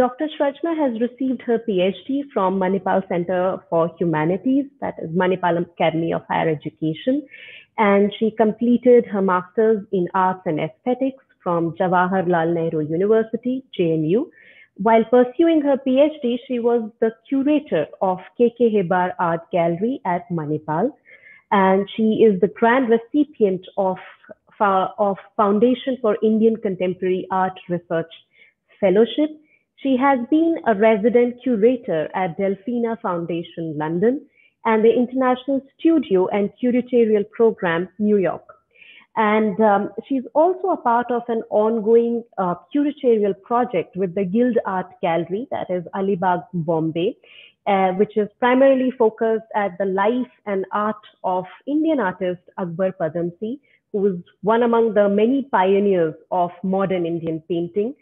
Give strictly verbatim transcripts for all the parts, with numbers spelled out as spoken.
Doctor Srajana has received her PhD from Manipal Center for Humanities, that is Manipal Academy of Higher Education, and she completed her master's in Arts and Aesthetics from Jawaharlal Nehru University, J N U. While pursuing her PhD, she was the curator of K K Hebbar Art Gallery at Manipal, and she is the grand recipient of, of Foundation for Indian Contemporary Art Research Fellowship. She has been a resident curator at Delfina Foundation, London, and the International Studio and Curatorial Program, New York. And um, she's also a part of an ongoing uh, curatorial project with the Guild Art Gallery, that is Alibag Bombay, uh, which is primarily focused at the life and art of Indian artist Akbar Padamsi, who is one among the many pioneers of modern Indian painting.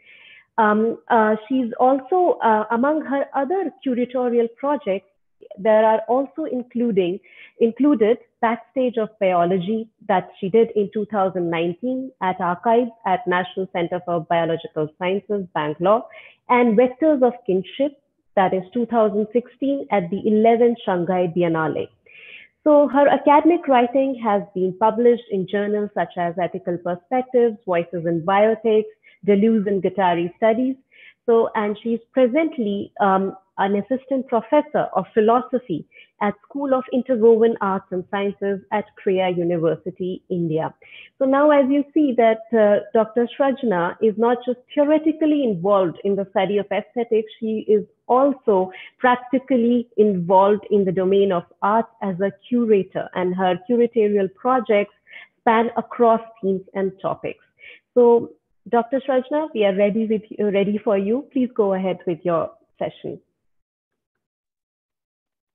Um, uh, she's also, uh, among her other curatorial projects, there are also including included Backstage of Biology that she did in two thousand nineteen at Archives at National Center for Biological Sciences, Bangalore, and Vectors of Kinship, that is two thousand sixteen at the eleventh Shanghai Biennale. So her academic writing has been published in journals such as Ethical Perspectives, Voices in Bioethics, Deleuze and Guattari Studies. So, and she's presently um, an assistant professor of philosophy at School of Interwoven Arts and Sciences at Krea University, India. So now, as you see, that uh, Doctor Srajana is not just theoretically involved in the study of aesthetics, she is also practically involved in the domain of art as a curator, and her curatorial projects span across themes and topics. So Doctor Srajana, we are ready, with you, ready for you. Please go ahead with your session.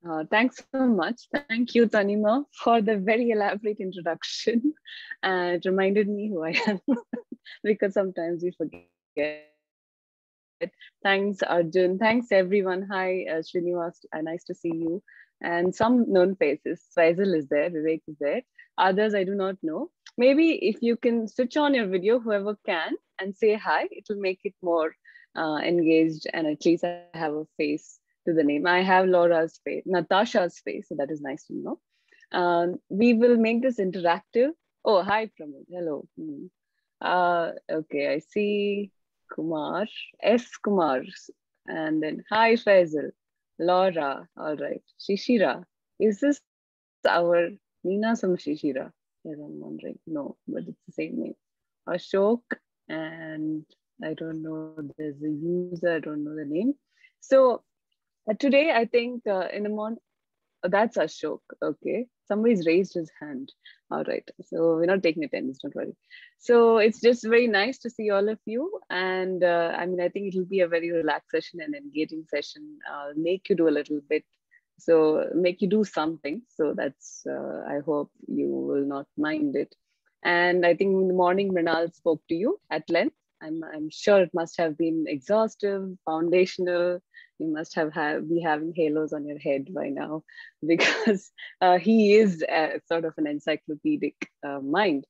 Uh, thanks so much. Thank you, Tanima, for the very elaborate introduction. Uh, it reminded me who I am because sometimes we forget. Thanks, Arjun. Thanks, everyone. Hi, uh, Srinivas. Uh, nice to see you. And some known faces. Faisal is there, Vivek is there. Others I do not know. Maybe if you can switch on your video, whoever can, and say hi, it will make it more uh, engaged, and at least I have a face to the name. I have Laura's face, Natasha's face, so that is nice to know. Um, we will make this interactive. Oh, hi, Pramod. Hello. Hmm. Uh, okay, I see Kumar, S. Kumar, and then hi, Faisal, Laura. All right, Shishira. Is this our Nina from Shishira? Yes, I'm wondering. No, but it's the same name. Ashok, and I don't know, there's a user, I don't know the name. So uh, today, I think uh, in the morning, oh, that's Ashok. Okay, somebody's raised his hand. All right, so we're not taking attendance, don't worry. So it's just very nice to see all of you. And uh, I mean, I think it'll be a very relaxed session and engaging session. I'll uh, make you do a little bit. So make you do something. So that's, uh, I hope you will not mind it. And I think in the morning, Mrinal spoke to you at length. I'm, I'm sure it must have been exhaustive, foundational. You must have ha be having halos on your head by now because uh, he is a, sort of an encyclopedic uh, mind.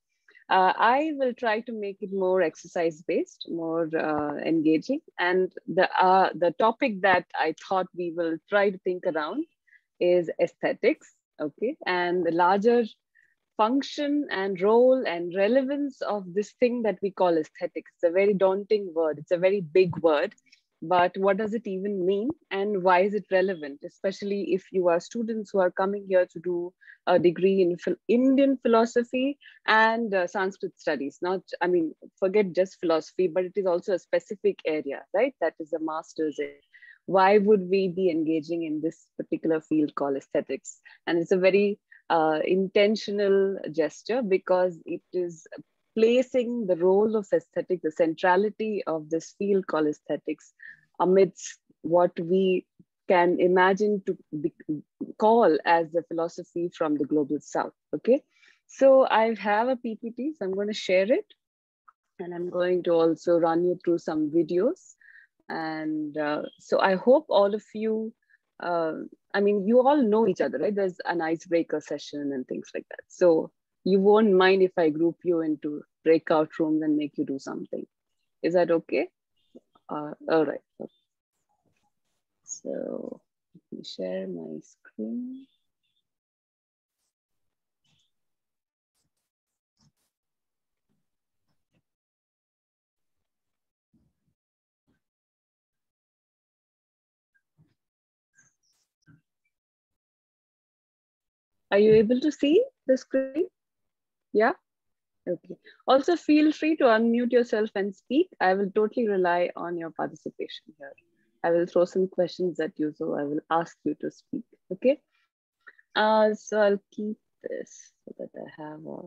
Uh, I will try to make it more exercise-based, more uh, engaging. And the, uh, the topic that I thought we will try to think around is aesthetics, okay? And the larger function and role and relevance of this thing that we call aesthetics. It's a very daunting word. It's a very big word, but what does it even mean? And why is it relevant? Especially if you are students who are coming here to do a degree in phil Indian philosophy and uh, Sanskrit studies. Not, I mean, forget just philosophy, but it is also a specific area, right? That is a master's area. Why would we be engaging in this particular field called aesthetics? And it's a very uh, intentional gesture because it is placing the role of aesthetics, the centrality of this field called aesthetics amidst what we can imagine to be, call as the philosophy from the global south, okay? So I have a P P T, so I'm going to share it. And I'm going to also run you through some videos. And uh, so I hope all of you, uh, I mean, you all know each other, right? There's an icebreaker session and things like that. So you won't mind if I group you into breakout rooms and make you do something. Is that okay? Uh, all right. So let me share my screen. Are you able to see the screen? Yeah? Okay. Also feel free to unmute yourself and speak. I will totally rely on your participation here. I will throw some questions at you, so I will ask you to speak, okay? Uh, so I'll keep this so that I have a...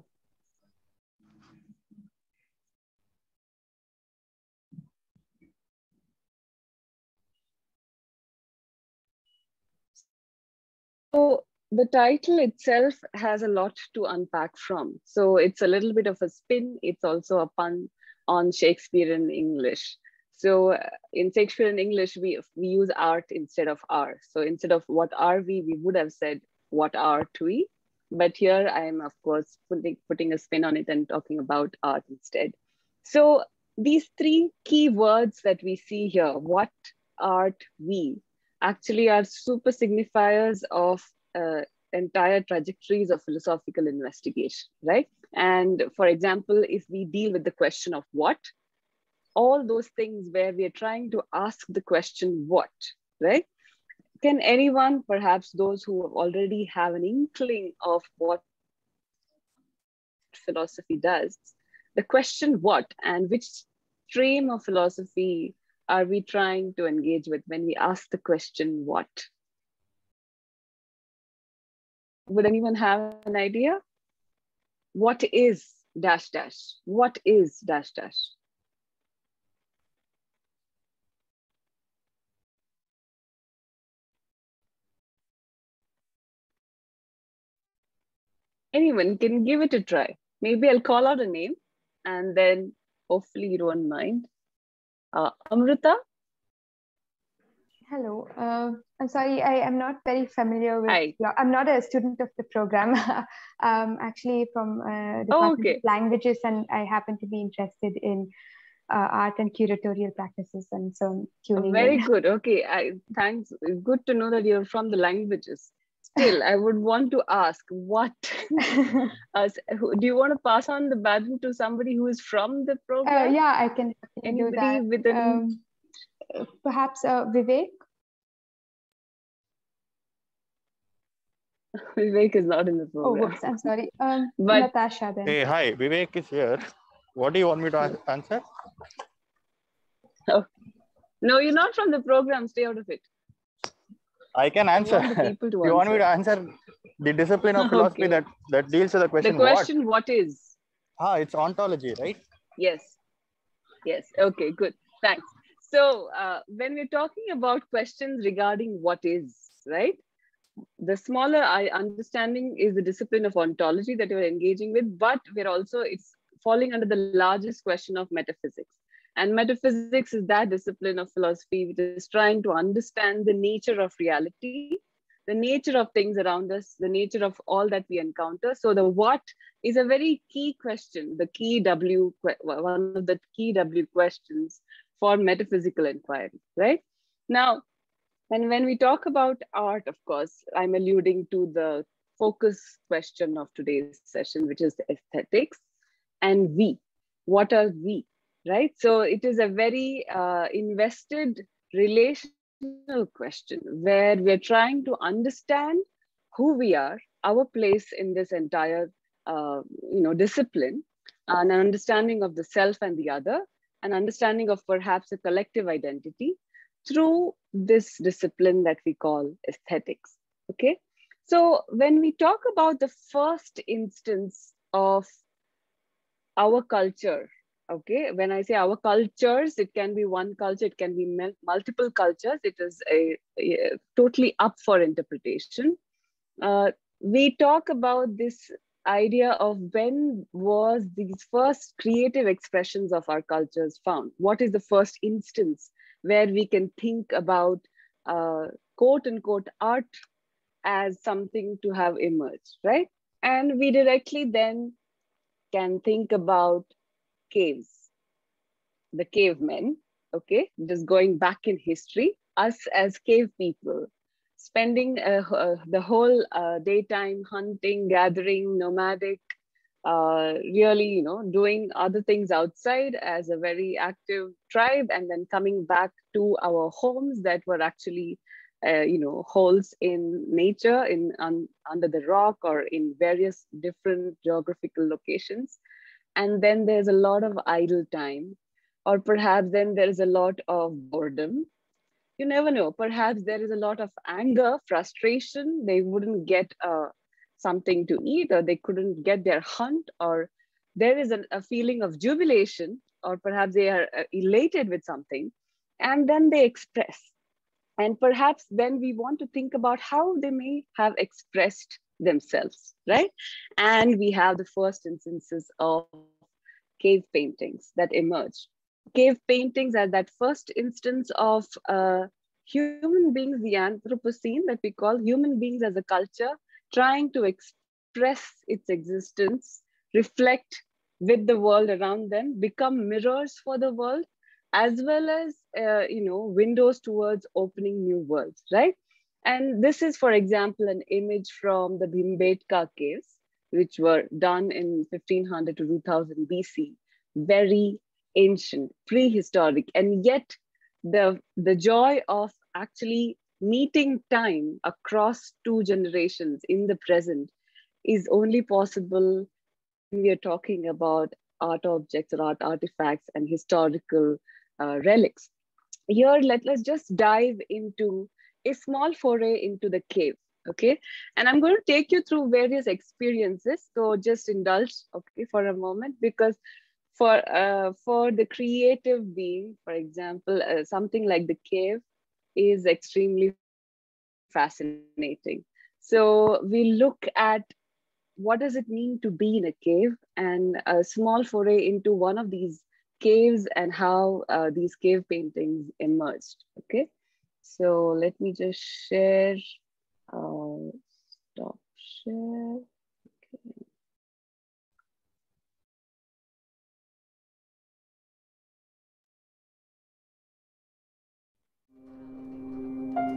So, the title itself has a lot to unpack from. So it's a little bit of a spin. It's also a pun on Shakespearean English. So in Shakespearean English, we, we use art instead of are. So instead of what are we, we would have said, what art we? But here I am, of course, putting, putting a spin on it and talking about art instead. So these three key words that we see here, what, art, we, actually are super signifiers of Uh, entire trajectories of philosophical investigation, right? And for example, if we deal with the question of what, all those things where we are trying to ask the question what, right? Can anyone, perhaps those who already have an inkling of what philosophy does, the question what and which stream of philosophy are we trying to engage with when we ask the question what? Would anyone have an idea? What is dash dash? What is dash dash? Anyone can give it a try. Maybe I'll call out a name and then hopefully you don't mind. Uh, Amrita? Hello, uh, I'm sorry, I am not very familiar with, Hi. I'm not a student of the program, um, actually from uh, Department oh, okay. of Languages, and I happen to be interested in uh, art and curatorial practices, and so I'm tuning Very in. Good, okay, I, thanks, good to know that you're from the languages. Still, I would want to ask, what, uh, do you want to pass on the baton to somebody who is from the program? Uh, yeah, I can Anybody do that. With an, um, Perhaps uh, Vivek? Vivek is not in the program. Oh, whoops, I'm sorry. Um, but, Natasha then. Hey, hi, Vivek is here. What do you want me to answer? Oh. No, you're not from the program. Stay out of it. I can answer. You want, people to you answer. want me to answer the discipline of philosophy okay. that, that deals with the question The question what, what is? Ah, it's ontology, right? Yes. Yes. Okay, good. Thanks. So uh, when we're talking about questions regarding what is, right? The smaller understanding is the discipline of ontology that you're engaging with, but we're also, it's falling under the largest question of metaphysics. And metaphysics is that discipline of philosophy which is trying to understand the nature of reality, the nature of things around us, the nature of all that we encounter. So the what is a very key question, the key W, one of the key W questions for metaphysical inquiry, right? Now, and when we talk about art, of course, I'm alluding to the focus question of today's session, which is aesthetics and we. What are we, right? So it is a very uh, invested relational question where we're trying to understand who we are, our place in this entire uh, you know, discipline, an understanding of the self and the other, an understanding of perhaps a collective identity through this discipline that we call aesthetics, okay? So when we talk about the first instance of our culture, okay? When I say our cultures, it can be one culture, it can be multiple cultures. It is a, a totally up for interpretation. Uh, we talk about this idea of when was these first creative expressions of our cultures found? What is the first instance where we can think about uh, quote unquote art as something to have emerged, right? And we directly then can think about caves, the cavemen, okay? Just going back in history, us as cave people, spending uh, uh, the whole uh, daytime hunting, gathering, nomadic, uh, really, you know, doing other things outside as a very active tribe, and then coming back to our homes that were actually, uh, you know, holes in nature, in um, under the rock or in various different geographical locations. And then there's a lot of idle time, or perhaps then there's a lot of boredom. You never know, perhaps there is a lot of anger, frustration. They wouldn't get uh, something to eat, or they couldn't get their hunt, or there is a, a feeling of jubilation, or perhaps they are uh, elated with something, and then they express. And perhaps then we want to think about how they may have expressed themselves, right? And we have the first instances of cave paintings that emerge. Cave paintings are that first instance of uh, human beings, the Anthropocene, that we call human beings as a culture, trying to express its existence, reflect with the world around them, become mirrors for the world, as well as, uh, you know, windows towards opening new worlds, right? And this is, for example, an image from the Bhimbetka caves, which were done in fifteen hundred to two thousand B C, very ancient, prehistoric, and yet the, the joy of actually meeting time across two generations in the present is only possible when we are talking about art objects or art artifacts and historical uh, relics. Here, let, let's just dive into a small foray into the cave, okay? And I'm going to take you through various experiences, so just indulge, okay, for a moment, because For, uh, for the creative being, for example, uh, something like the cave is extremely fascinating. So we look at what does it mean to be in a cave, and a small foray into one of these caves and how uh, these cave paintings emerged, okay? So let me just share, uh, stop share, okay.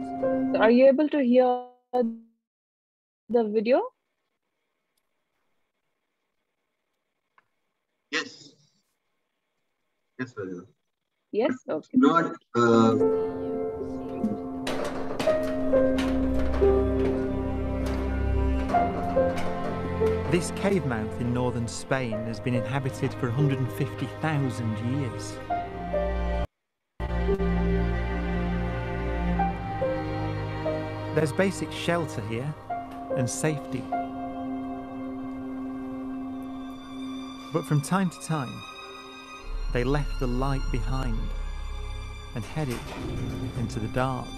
So are you able to hear the video? Yes. Yes, Rajana. Yes, okay. Not, uh... This cave mouth in northern Spain has been inhabited for one hundred fifty thousand years. There's basic shelter here, and safety. But from time to time, they left the light behind and headed into the dark.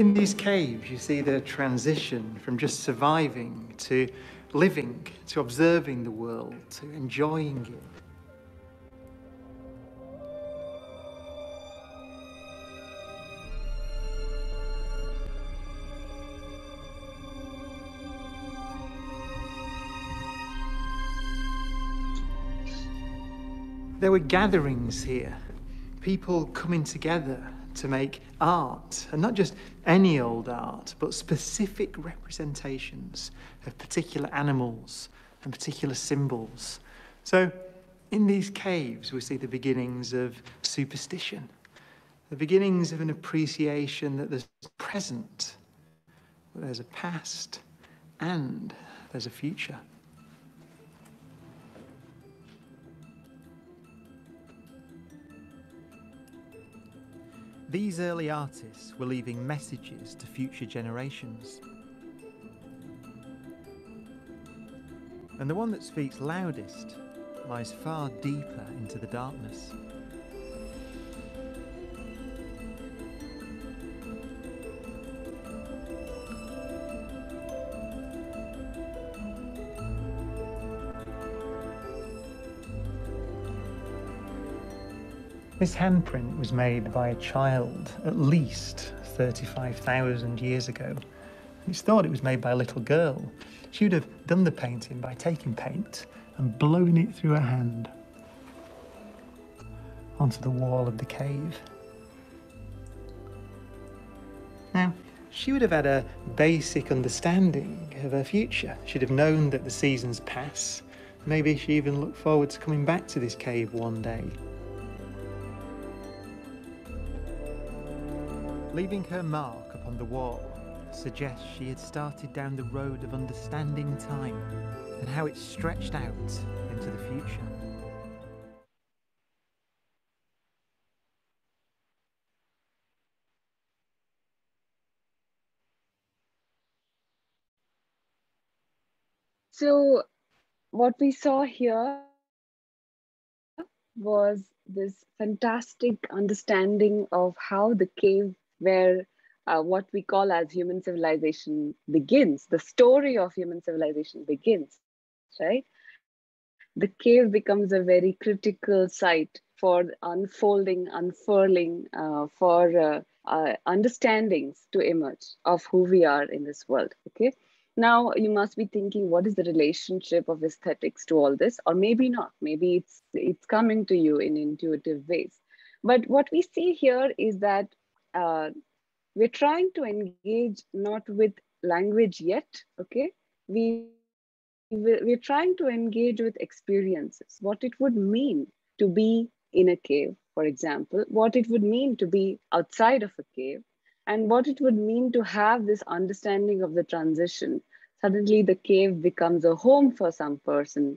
In these caves, you see the transition from just surviving to living, to observing the world, to enjoying it. There were gatherings here, people coming together to make art, and not just any old art, but specific representations of particular animals and particular symbols. So in these caves, we see the beginnings of superstition, the beginnings of an appreciation that there's a present, that there's a past, and there's a future. These early artists were leaving messages to future generations. And the one that speaks loudest lies far deeper into the darkness. This handprint was made by a child at least thirty-five thousand years ago. It's thought it was made by a little girl. She would have done the painting by taking paint and blowing it through her hand onto the wall of the cave. Now, she would have had a basic understanding of her future. She'd have known that the seasons pass. Maybe she even looked forward to coming back to this cave one day. Leaving her mark upon the wall suggests she had started down the road of understanding time and how it stretched out into the future. So what we saw here was this fantastic understanding of how the cave where uh, what we call as human civilization begins, the story of human civilization begins, right? The cave becomes a very critical site for unfolding, unfurling, uh, for uh, uh, understandings to emerge of who we are in this world, okay? Now, you must be thinking, what is the relationship of aesthetics to all this? Or maybe not, maybe it's, it's coming to you in intuitive ways. But what we see here is that uh, we're trying to engage not with language yet, okay? We, we're trying to engage with experiences, what it would mean to be in a cave, for example, what it would mean to be outside of a cave, and what it would mean to have this understanding of the transition. Suddenly the cave becomes a home for some person.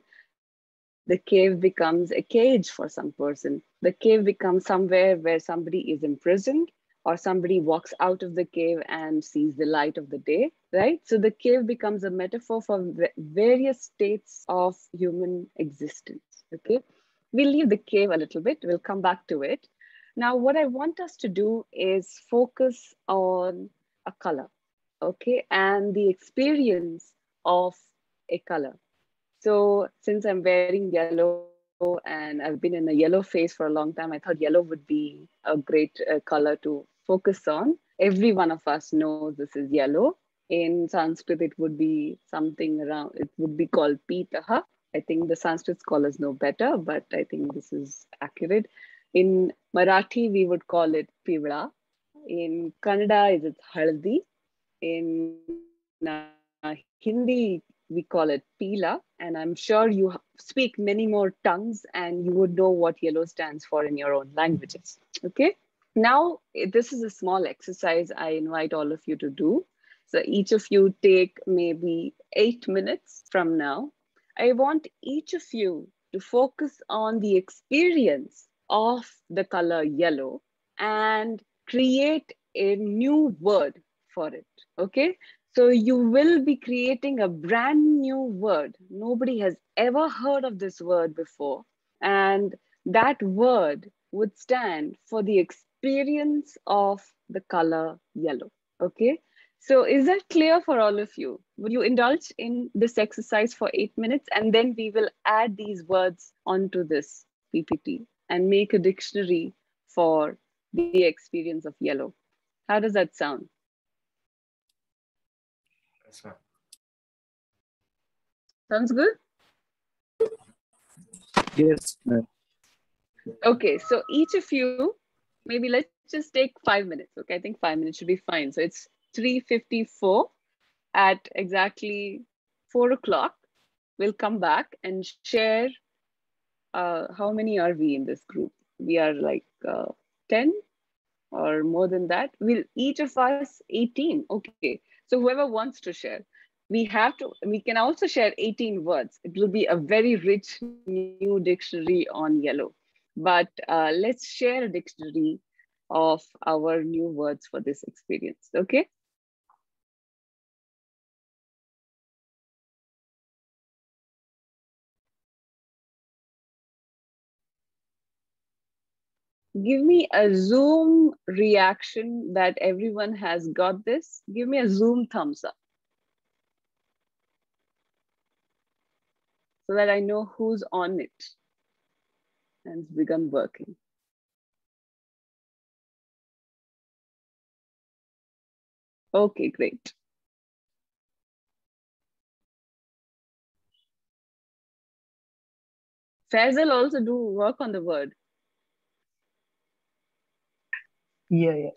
The cave becomes a cage for some person. The cave becomes somewhere where somebody is imprisoned or somebody walks out of the cave and sees the light of the day, right? So the cave becomes a metaphor for various states of human existence, okay? We'll leave the cave a little bit, we'll come back to it. Now, what I want us to do is focus on a color, okay? And the experience of a color. So since I'm wearing yellow and I've been in a yellow phase for a long time, I thought yellow would be a great uh, color to focus on. Every one of us knows this is yellow. In Sanskrit, it would be something around, it would be called pitaha. I think the Sanskrit scholars know better, but I think this is accurate. In Marathi, we would call it pivla. In Kannada, it is haldi. In uh, Hindi, we call it pila. And I'm sure you speak many more tongues and you would know what yellow stands for in your own languages, okay? Now, this is a small exercise I invite all of you to do. So each of you take maybe eight minutes from now. I want each of you to focus on the experience of the color yellow and create a new word for it, okay? So you will be creating a brand new word. Nobody has ever heard of this word before. And that word would stand for the experience of the color yellow, okay? So is that clear for all of you? Will you indulge in this exercise for eight minutes? And then we will add these words onto this P P T and make a dictionary for the experience of yellow. How does that sound? Yes, ma'am. Sounds good? Yes, ma'am. Okay, so each of you, maybe let's just take five minutes. Okay, I think five minutes should be fine. So it's three fifty-four at exactly four o'clock. We'll come back and share. Uh, how many are we in this group? We are like uh, ten or more than that. We'll each of us eighteen. Okay, so whoever wants to share, we have to. We can also share eighteen words. It will be a very rich new dictionary on yellow. But uh, let's share a dictionary of our new words for this experience. Okay. Give me a Zoom reaction that everyone has got this. Give me a Zoom thumbs up so that I know who's on it and it's begun working. Okay, great. Faisal also do work on the word. Yeah, yeah.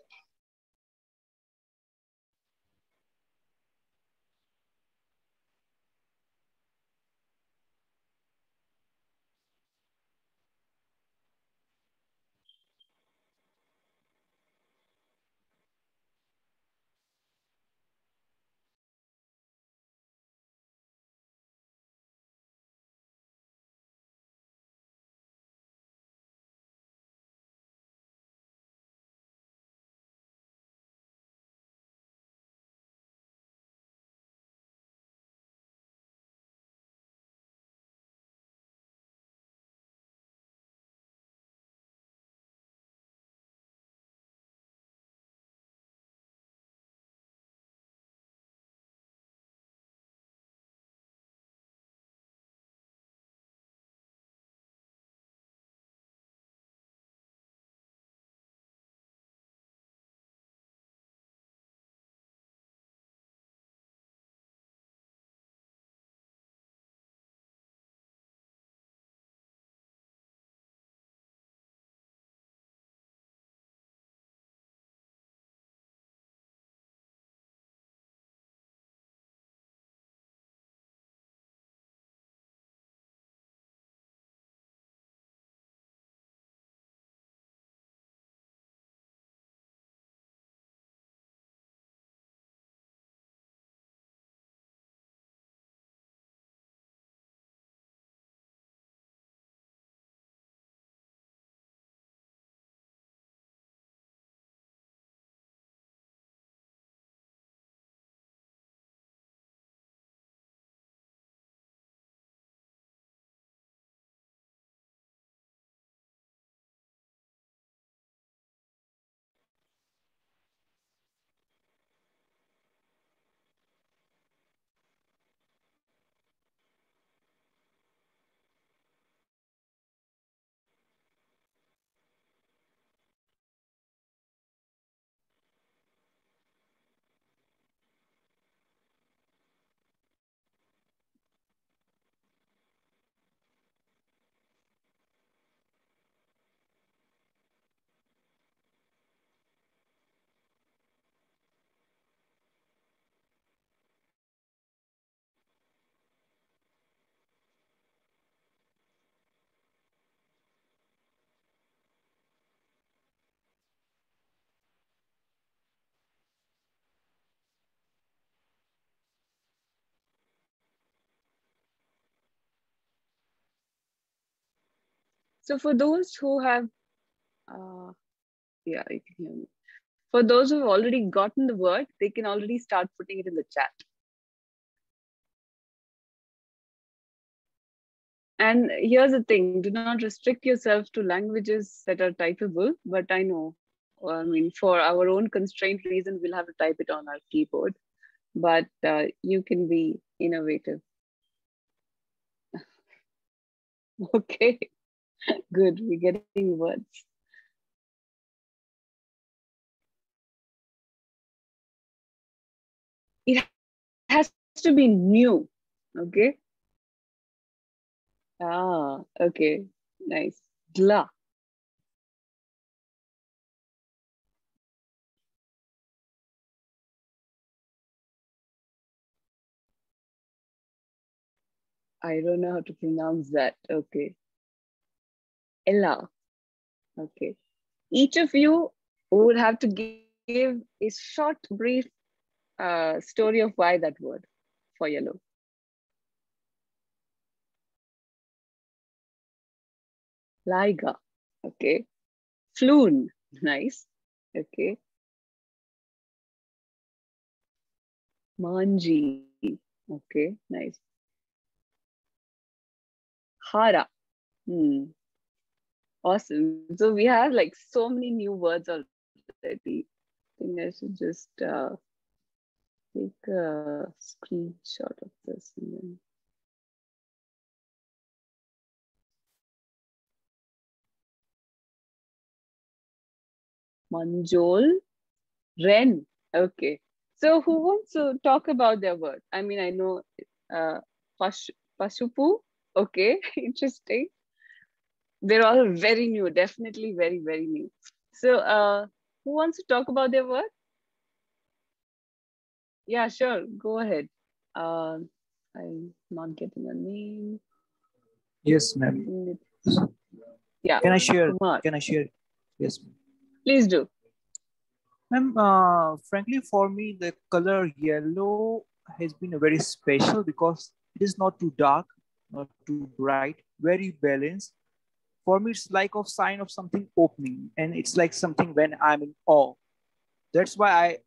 So for those who have, uh, yeah, you can hear me. For those who have already gotten the word, they can already start putting it in the chat. And here's the thing, do not restrict yourself to languages that are typeable, but I know, I mean, for our own constraint reason, we'll have to type it on our keyboard, but uh, you can be innovative. Okay. Good, we're getting words. It has to be new, okay? Ah, okay, nice. Dla. I don't know how to pronounce that, okay. Ella. Okay. Each of you would have to give a short, brief uh, story of why that word for yellow. Laiga. Okay. Floon. Nice. Okay. Manji. Okay. Nice. Hara. Hmm. Awesome. So we have like so many new words already. I think I should just uh, take a screenshot of this and then. Manjol, Ren. Okay. So who wants to talk about their work? I mean, I know uh, Pashupu, okay, interesting. They're all very new, definitely very, very new. So uh, who wants to talk about their work? Yeah, sure, go ahead. Uh, I'm not getting a name. Yes, ma'am. Yeah. Can I share? Kumar. Can I share? Yes. Please do. Ma'am, uh, frankly, for me, the color yellow has been very special because it is not too dark, not too bright, very balanced. For me, it's like a sign of something opening, and it's like something when I'm in awe. That's why I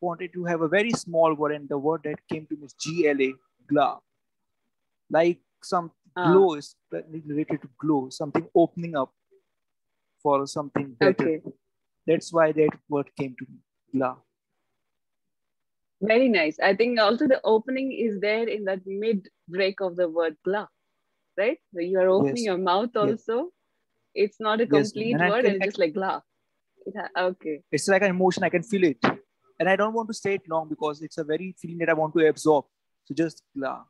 wanted to have a very small word, and the word that came to me is G L A, gla. Like some uh. glow is related to glow, something opening up for something better. Okay. That's why that word came to me, gla. Very nice. I think also the opening is there in that mid break of the word gla, right? So you are opening yes. your mouth also. Yes. It's not a complete yes, and word can, and it's just like gla. It okay. It's like an emotion. I can feel it. And I don't want to say it long because it's a very feeling that I want to absorb. So just gla.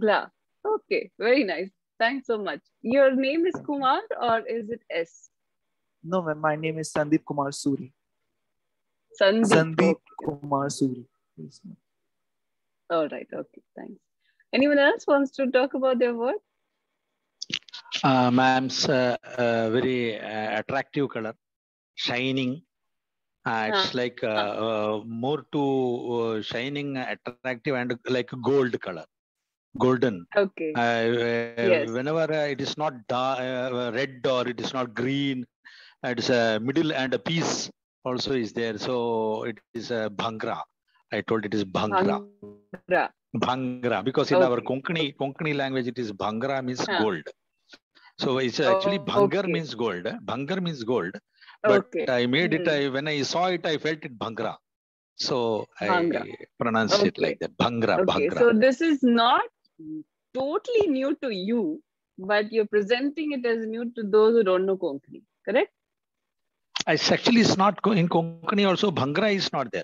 Gla. Okay. Very nice. Thanks so much. Your name is Kumar or is it S? No, ma'am. My name is Sandeep Kumar Suri. Sandeep, Sandeep okay. Kumar Suri. Yes, all right. Okay. Thanks. Anyone else wants to talk about their work? Uh, Ma'am's uh, uh, very uh, attractive color, shining. Uh, it's huh. like uh, huh. uh, more to uh, shining, attractive, and like gold color, golden. Okay. Uh, uh, yes. Whenever uh, it is not uh, red or it is not green, it's a middle and a piece also is there. So it is a bhangra. I told it is bhangra. Bhangra. Bhangra, because in okay. our Konkani, Konkani language, it is bhangra means huh. gold. So it's actually oh, bhangar okay. means gold. Bhangar means gold. But okay. I made it, I, when I saw it, I felt it bhangra. So bhangra. I pronounced okay. it like that. Bhangra, okay. bhangra. So this is not totally new to you, but you're presenting it as new to those who don't know Konkani, correct? It's actually, it's not in Konkani also, bhangra is not there.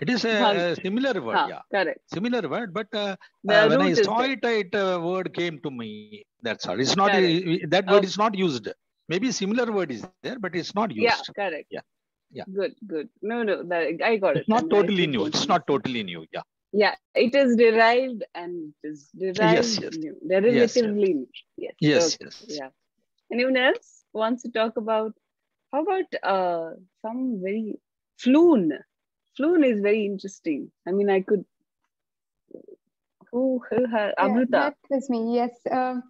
It is a, a similar word, ha, yeah. Correct. Similar word, but uh, uh, when I saw it, it uh, word came to me. That's all. It's not a, that word okay. is not used. Maybe similar word is there, but it's not used. Yeah, correct. Yeah, yeah. Good, good. No, no, that, I got it's it. It's not and totally new. It's not totally new. Yeah. Yeah, it is derived and it is derived yes, yes. new, derivatively new. Yes. Yes. Yes, okay. yes. Yeah. Anyone else wants to talk about? How about uh, some very floon? Floon is very interesting. I mean, I could. Oh, yeah, Amrita. That was me. Yes, um,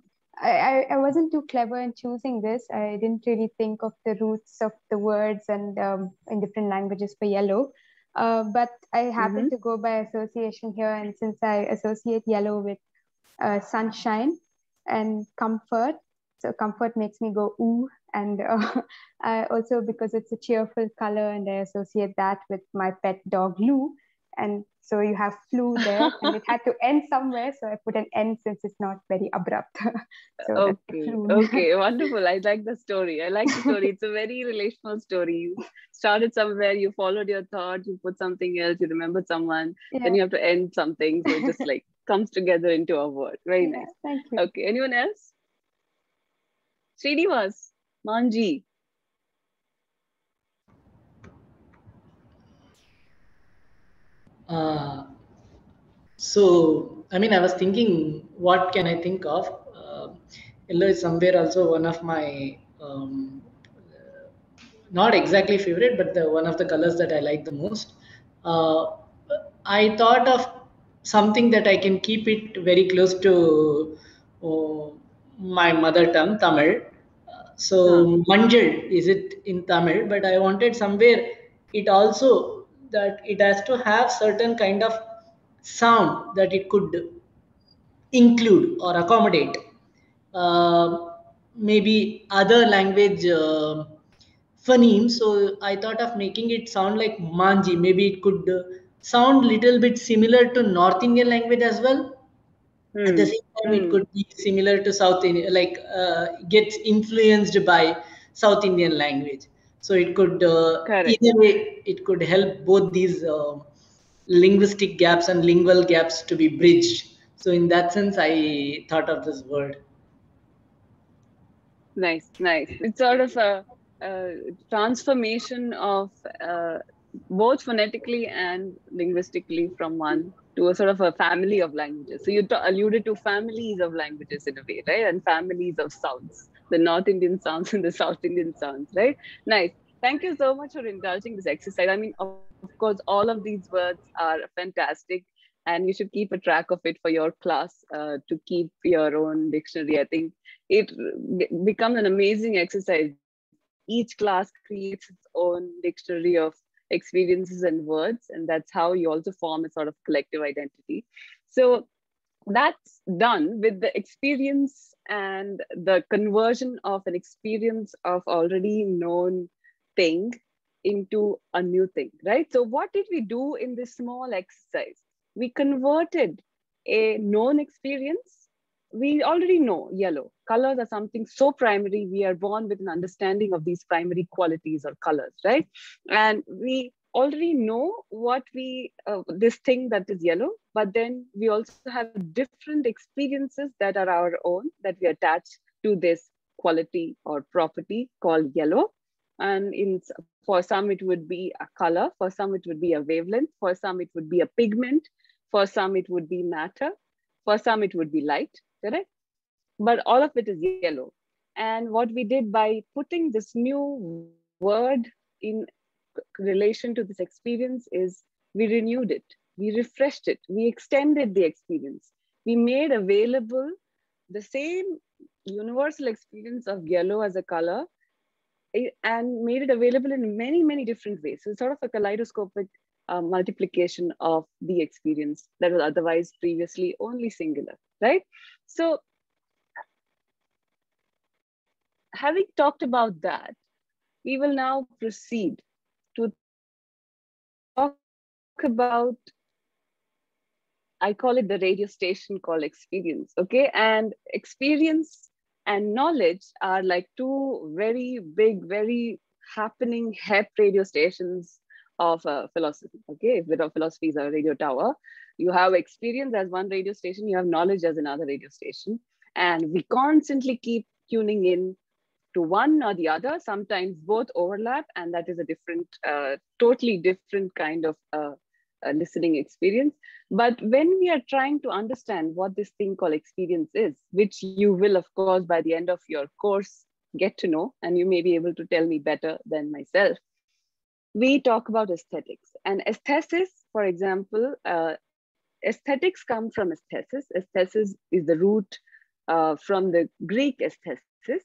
I I wasn't too clever in choosing this. I didn't really think of the roots of the words and um, in different languages for yellow. Uh, but I happen mm-hmm. to go by association here, and since I associate yellow with uh, sunshine and comfort, so comfort makes me go ooh. And uh, I also, because it's a cheerful color and I associate that with my pet dog, Lou. And so you have flu there and it had to end somewhere. So I put an N since it's not very abrupt. So okay, okay, wonderful. I like the story. I like the story. It's a very relational story. You started somewhere, you followed your thought, you put something else, you remembered someone, yeah. then you have to end something. So it just like comes together into a word. Very yeah, nice. Thank you. Okay, anyone else? Srinivas. Manji. Uh, so, I mean, I was thinking, what can I think of? Uh, yellow is somewhere also one of my, um, not exactly favorite, but the one of the colors that I like the most. Uh, I thought of something that I can keep it very close to oh, my mother tongue, Tamil. So manjal is it in Tamil, but I wanted somewhere it also that it has to have certain kind of sound that it could include or accommodate. Uh, maybe other language uh, phonemes. So I thought of making it sound like manji. Maybe it could uh, sound little bit similar to North Indian language as well. Mm. At the same time, mm. it could be similar to South Indian, like uh, gets influenced by South Indian language. So it could, uh, either way, it could help both these uh, linguistic gaps and lingual gaps to be bridged. So in that sense, I thought of this word. Nice, nice. It's sort of a, a transformation of uh, both phonetically and linguistically from one to a sort of a family of languages. So you alluded to families of languages in a way, right? And families of sounds, the North Indian sounds and the South Indian sounds, right? Nice. Thank you so much for indulging this exercise. I mean, of course, all of these words are fantastic, and you should keep a track of it for your class uh, to keep your own dictionary. I think it becomes an amazing exercise. Each class creates its own dictionary of experiences and words, and that's how you also form a sort of collective identity. So that's done with the experience and the conversion of an experience of already known thing into a new thing, right? So what did we do in this small exercise? We converted a known experience. We already know yellow. Colors are something so primary. We are born with an understanding of these primary qualities or colors, right? And we already know what we, uh, this thing that is yellow, but then we also have different experiences that are our own that we attach to this quality or property called yellow. And in, for some, it would be a color. For some, it would be a wavelength. For some, it would be a pigment. For some, it would be matter. For some, it would be light, correct? But all of it is yellow. And what we did by putting this new word in relation to this experience is we renewed it. We refreshed it. We extended the experience. We made available the same universal experience of yellow as a color and made it available in many, many different ways. So it's sort of a kaleidoscopic uh, multiplication of the experience that was otherwise previously only singular, right? So having talked about that, we will now proceed to talk about, I call it the radio station called experience, okay? And experience and knowledge are like two very big, very happening hep radio stations of uh, philosophy. Okay, if philosophy is a radio tower, you have experience as one radio station, you have knowledge as another radio station. And we constantly keep tuning in to one or the other. Sometimes both overlap, and that is a different, uh, totally different kind of uh, uh, listening experience. But when we are trying to understand what this thing called experience is, which you will, of course, by the end of your course, get to know, and you may be able to tell me better than myself, we talk about aesthetics. And aesthetics, for example, uh, aesthetics come from aesthesis. Aesthesis is the root uh, from the Greek aesthesis,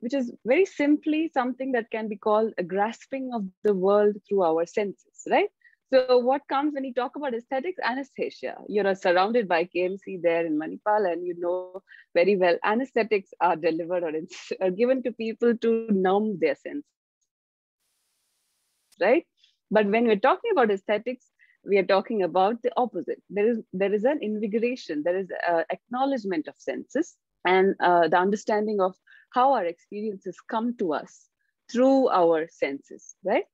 which is very simply something that can be called a grasping of the world through our senses, right? So what comes when you talk about aesthetics? Anesthesia. You're surrounded by K M C there in Manipal, and you know very well anesthetics are delivered or are given to people to numb their senses, right? But when we're talking about aesthetics, we are talking about the opposite. There is, there is an invigoration, there is an acknowledgement of senses and uh, the understanding of how our experiences come to us through our senses, right?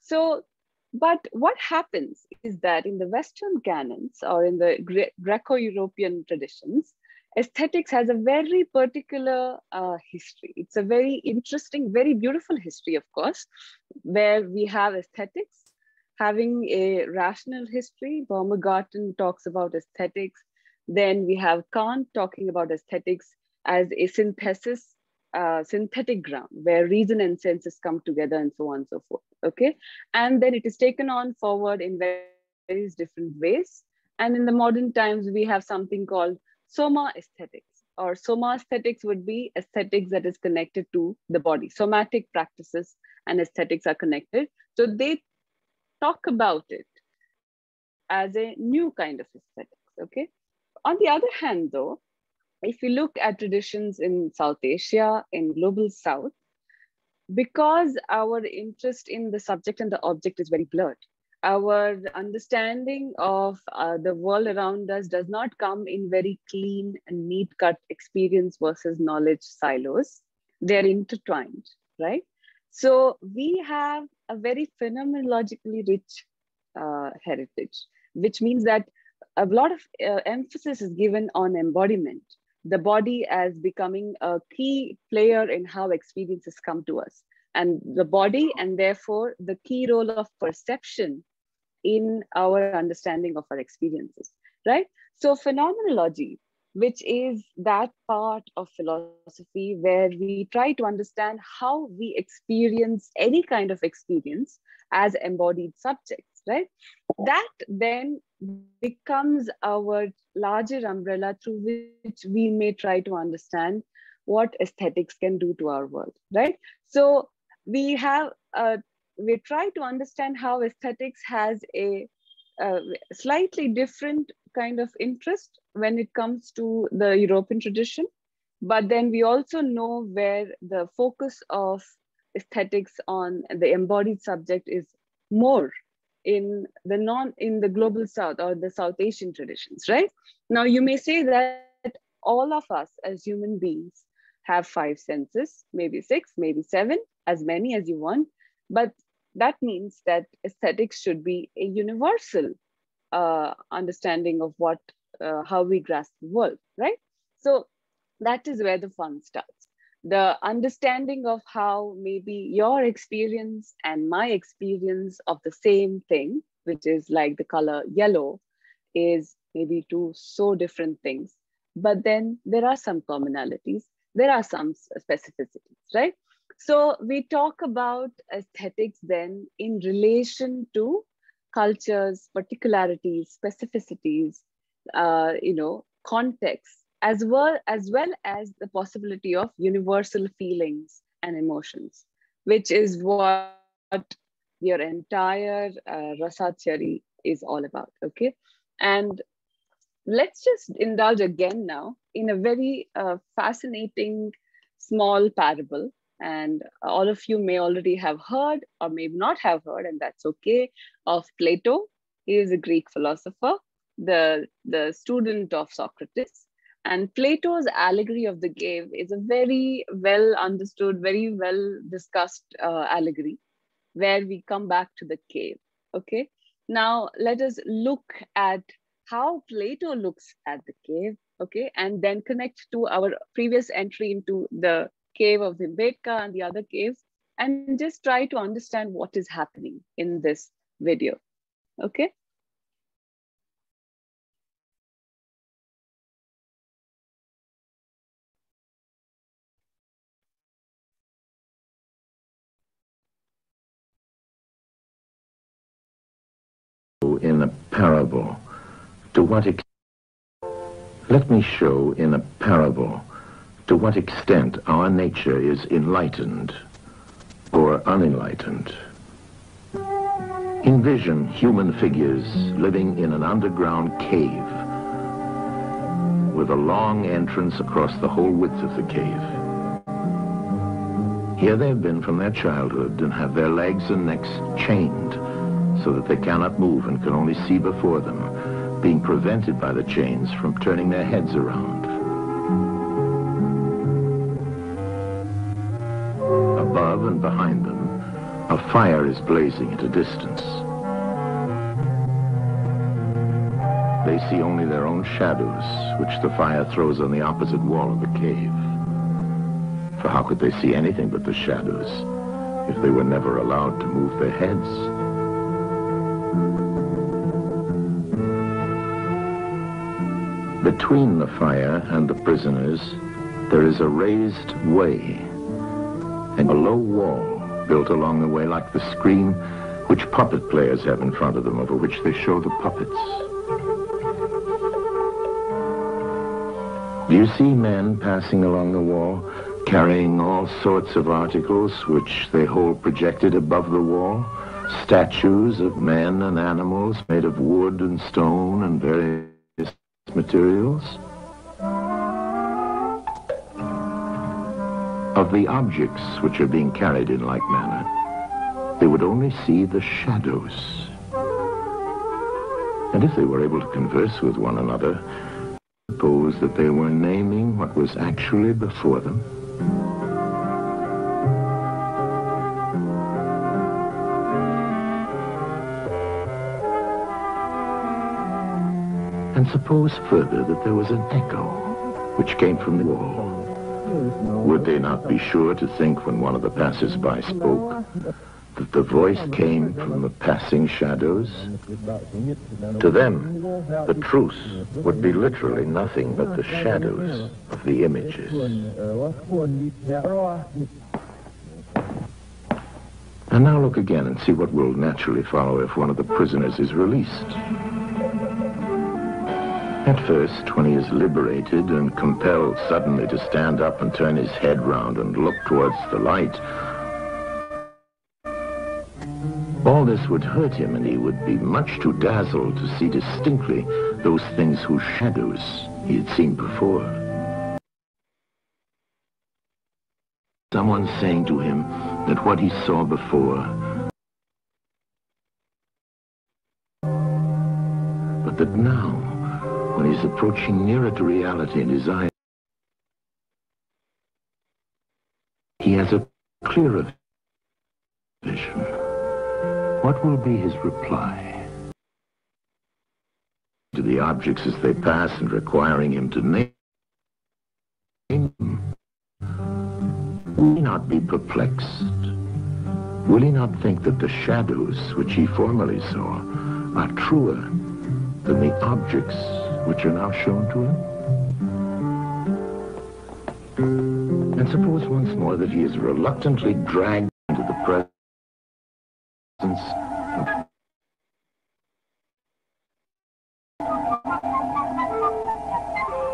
So, but what happens is that in the Western canons or in the Greco-European traditions, aesthetics has a very particular uh, history. It's a very interesting, very beautiful history, of course, where we have aesthetics having a rational history. Baumgarten talks about aesthetics. Then we have Kant talking about aesthetics as a synthesis, uh, synthetic ground where reason and senses come together and so on and so forth. Okay, and then it is taken on forward in various different ways. And in the modern times, we have something called soma aesthetics, or soma aesthetics would be aesthetics that is connected to the body. Somatic practices and aesthetics are connected. So they talk about it as a new kind of aesthetics, okay? On the other hand, though, if you look at traditions in South Asia, in global South, because our interest in the subject and the object is very blurred, our understanding of uh, the world around us does not come in very clean and neat cut experience versus knowledge silos. They're intertwined, right? So we have a very phenomenologically rich uh, heritage. which means that a lot of uh, emphasis is given on embodiment, the body as becoming a key player in how experiences come to us. And the body, and therefore the key role of perception in our understanding of our experiences, right? So phenomenology, which is that part of philosophy where we try to understand how we experience any kind of experience as embodied subjects, right? That then becomes our larger umbrella through which we may try to understand what aesthetics can do to our world, right? So we have, uh, we try to understand how aesthetics has a uh, slightly different kind of interest when it comes to the European tradition, but then we also know where the focus of aesthetics on the embodied subject is more in the non in the global South or the South Asian traditions, right? Now you may say that all of us as human beings have five senses, maybe six, maybe seven, as many as you want, but that means that aesthetics should be a universal uh, understanding of what, uh, how we grasp the world, right? So that is where the fun starts. The understanding of how maybe your experience and my experience of the same thing, which is like the color yellow, is maybe two so different things. But then there are some commonalities, there are some specificities, right? So we talk about aesthetics then in relation to cultures, particularities, specificities, uh, you know, contexts, as well, as well as the possibility of universal feelings and emotions, which is what your entire uh, rasa theory is all about, okay? And let's just indulge again now in a very uh, fascinating small parable. And all of you may already have heard or may not have heard, and that's okay, of Plato. He is a Greek philosopher, the, the student of Socrates. And Plato's allegory of the cave is a very well understood, very well discussed uh, allegory, where we come back to the cave, okay? Now, let us look at how Plato looks at the cave, okay? And then connect to our previous entry into the cave of Vimbetka and the other caves, and just try to understand what is happening in this video, okay? In a parable, to what extent, let me show in a parable, to what extent our nature is enlightened or unenlightened. Envision human figures living in an underground cave with a long entrance across the whole width of the cave. Here they have been from their childhood and have their legs and necks chained so that they cannot move and can only see before them, being prevented by the chains from turning their heads around. Above and behind them, a fire is blazing at a distance. They see only their own shadows, which the fire throws on the opposite wall of the cave. For how could they see anything but the shadows if they were never allowed to move their heads? Between the fire and the prisoners, there is a raised way and a low wall built along the way like the screen which puppet players have in front of them, over which they show the puppets. Do you see men passing along the wall, carrying all sorts of articles which they hold projected above the wall? Statues of men and animals made of wood and stone and various materials. Of the objects which are being carried in like manner, they would only see the shadows. And if they were able to converse with one another, suppose that they were naming what was actually before them. And suppose further that there was an echo which came from the wall. Would they not be sure to think when one of the passers-by spoke that the voice came from the passing shadows? To them, the truth would be literally nothing but the shadows of the images. And now look again and see what will naturally follow if one of the prisoners is released. At first, when he is liberated and compelled suddenly to stand up and turn his head round and look towards the light, all this would hurt him, and he would be much too dazzled to see distinctly those things whose shadows he had seen before. Someone saying to him that what he saw before, but that now, when he's approaching nearer to reality in his eyes, he has a clearer vision. What will be his reply to the objects as they pass and requiring him to name them? Will he not be perplexed? Will he not think that the shadows which he formerly saw are truer than the objects which are now shown to him? And suppose once more that he is reluctantly dragged into the presence of...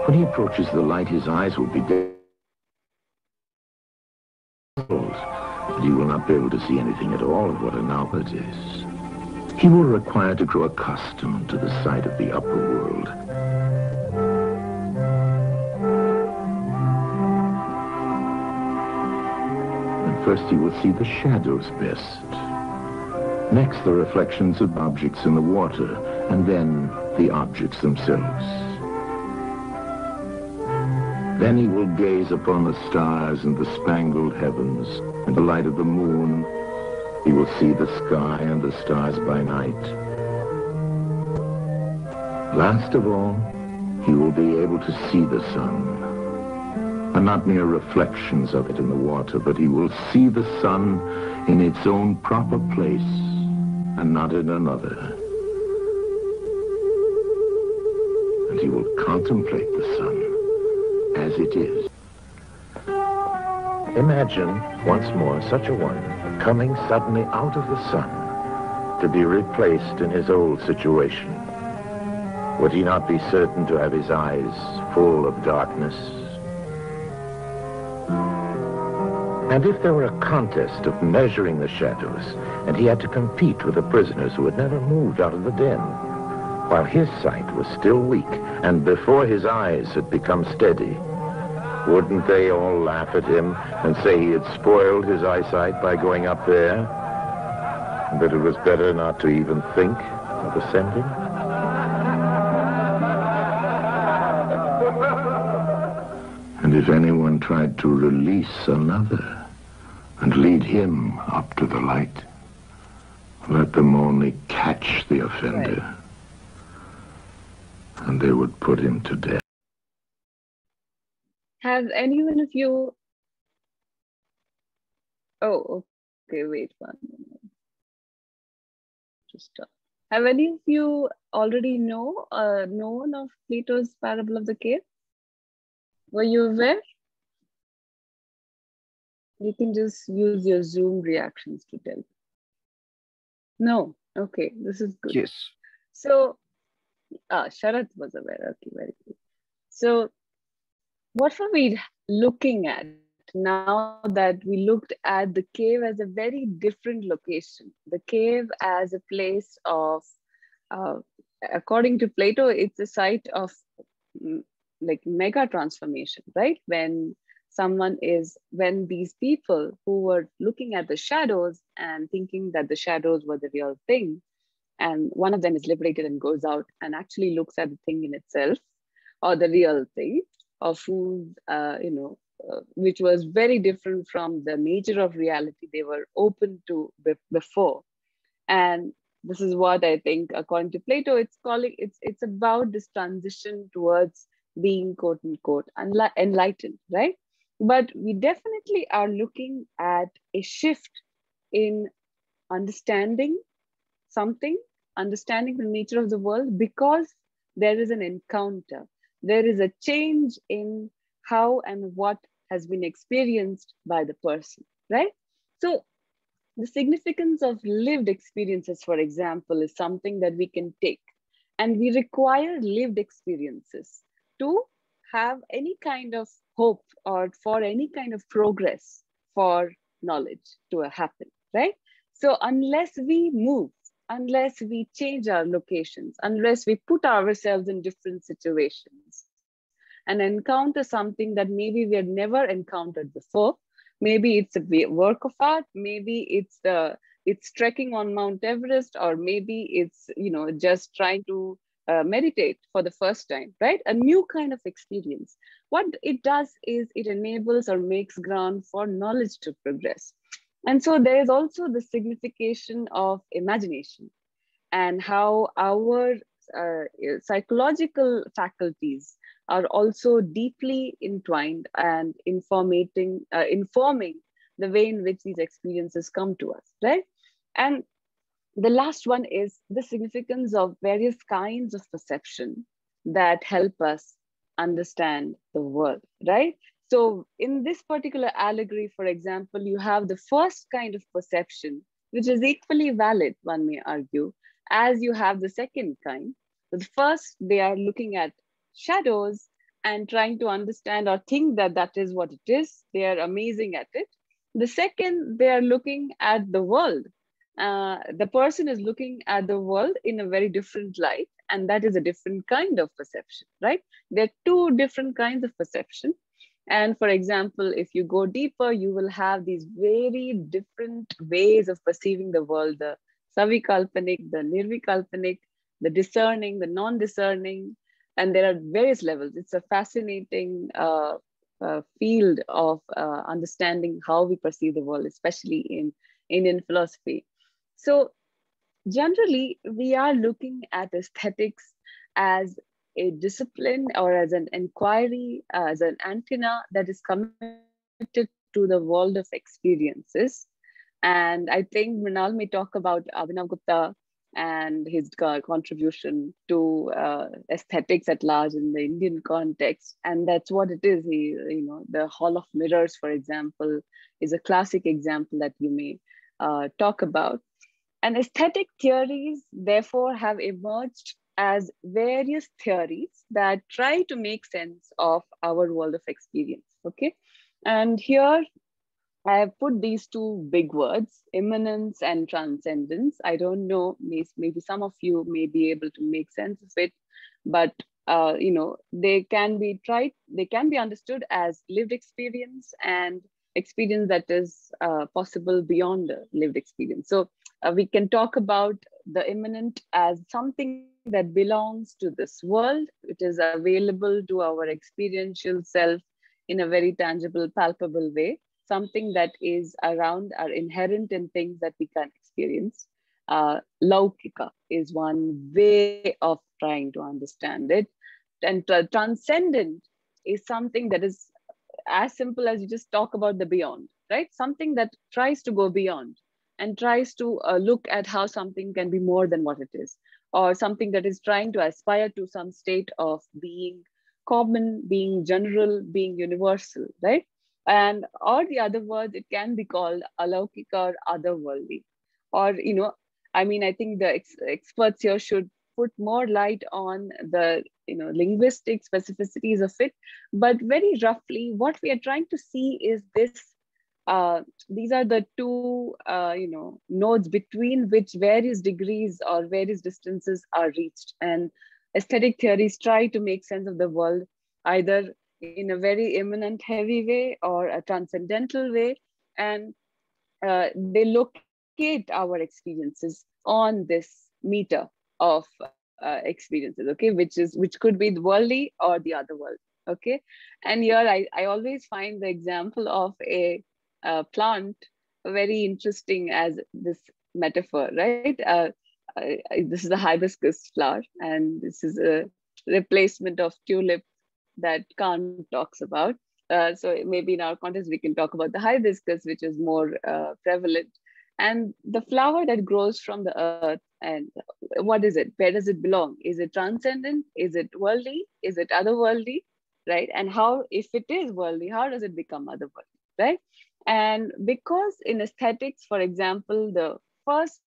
When he approaches the light, his eyes will be dazzled, but he will not be able to see anything at all of what a novel it is. He will require to grow accustomed to the sight of the upper world. And first he will see the shadows best. Next, the reflections of objects in the water, and then the objects themselves. Then he will gaze upon the stars and the spangled heavens, and the light of the moon. He will see the sky and the stars by night. Last of all, he will be able to see the sun, and not mere reflections of it in the water, but he will see the sun in its own proper place and not in another. And he will contemplate the sun as it is. Imagine, once more, such a one coming suddenly out of the sun to be replaced in his old situation. Would he not be certain to have his eyes full of darkness? And if there were a contest of measuring the shadows, and he had to compete with the prisoners who had never moved out of the den, while his sight was still weak and before his eyes had become steady, wouldn't they all laugh at him and say he had spoiled his eyesight by going up there, and that it was better not to even think of ascending? And if anyone tried to release another and lead him up to the light, let them only catch the offender, and they would put him to death. Has anyone of you? Oh, okay, wait one minute. Just stop. Have any of you already know uh, known of Plato's Parable of the Cave? Were you aware? You can just use your Zoom reactions to tell. No, okay, this is good. Yes. So, ah, Sharat was aware. Okay, very good. So, what were we looking at now that we looked at the cave as a very different location? The cave as a place of, uh, according to Plato, it's a site of like mega transformation, right? When someone is, when these people who were looking at the shadows and thinking that the shadows were the real thing, and one of them is liberated and goes out and actually looks at the thing in itself, or the real thing, of who, uh, you know, uh, which was very different from the nature of reality they were open to be before. And this is what I think, according to Plato, it's calling, it's, it's about this transition towards being quote unquote enlightened, right? But we definitely are looking at a shift in understanding something, understanding the nature of the world, because there is an encounter. There is a change in how and what has been experienced by the person, right? So the significance of lived experiences, for example, is something that we can take, and we require lived experiences to have any kind of hope or for any kind of progress for knowledge to happen, right? So unless we move, unless we change our locations, unless we put ourselves in different situations and encounter something that maybe we had never encountered before, maybe it's a work of art, maybe it's the it's trekking on Mount Everest, or maybe it's, you know, just trying to uh, meditate for the first time, right? A new kind of experience. What it does is it enables or makes ground for knowledge to progress. And so there is also the signification of imagination and how our uh, psychological faculties are also deeply entwined and informating, uh, informing the way in which these experiences come to us, right? And the last one is the significance of various kinds of perception that help us understand the world, right? So in this particular allegory, for example, you have the first kind of perception, which is equally valid, one may argue, as you have the second kind. So the first, they are looking at shadows and trying to understand or think that that is what it is. They are amazing at it. The second, they are looking at the world. Uh, the person is looking at the world in a very different light, and that is a different kind of perception, right? There are two different kinds of perception. And for example, if you go deeper, you will have these very different ways of perceiving the world, the savikalpanic, the nirvikalpanic, the discerning, the non-discerning, and there are various levels. It's a fascinating uh, uh, field of uh, understanding how we perceive the world, especially in Indian philosophy. So generally, we are looking at aesthetics as a discipline or as an inquiry, uh, as an antenna that is committed to the world of experiences. And I think Mrinal may talk about Abhinav Gupta and his contribution to uh, aesthetics at large in the Indian context. And that's what it is. He, you know, the Hall of Mirrors, for example, is a classic example that you may uh, talk about. And aesthetic theories, therefore, have emerged as various theories that try to make sense of our world of experience, okay? And here I have put these two big words, immanence and transcendence. I don't know, maybe some of you may be able to make sense of it, but uh, you know, they can be tried, they can be understood as lived experience and experience that is uh, possible beyond the lived experience. So uh, we can talk about the immanent as something that belongs to this world. It is available to our experiential self in a very tangible, palpable way, something that is around, are inherent in things that we can experience. Uh, Laukika is one way of trying to understand it. And tra transcendent is something that is as simple as you just talk about the beyond, right? Something that tries to go beyond and tries to uh, look at how something can be more than what it is, or something that is trying to aspire to some state of being common, being general, being universal, right? And or the other word, it can be called alaukika or otherworldly. Or, you know, I mean, I think the ex experts here should put more light on the, you know, linguistic specificities of it. But very roughly, what we are trying to see is this, Uh, these are the two, uh, you know, nodes between which various degrees or various distances are reached. And aesthetic theories try to make sense of the world either in a very immanent, heavy way or a transcendental way. And uh, they locate our experiences on this meter of uh, experiences, okay, which is which could be the worldly or the other world, okay. And here I, I always find the example of a Uh, plant very interesting as this metaphor, right? Uh, I, I, this is a hibiscus flower, and this is a replacement of tulip that Kant talks about. Uh, so maybe in our context, we can talk about the hibiscus, which is more uh, prevalent. And the flower that grows from the earth, and what is it? Where does it belong? Is it transcendent? Is it worldly? Is it otherworldly, right? And how, if it is worldly, how does it become otherworldly, right? And because in aesthetics, for example, the first,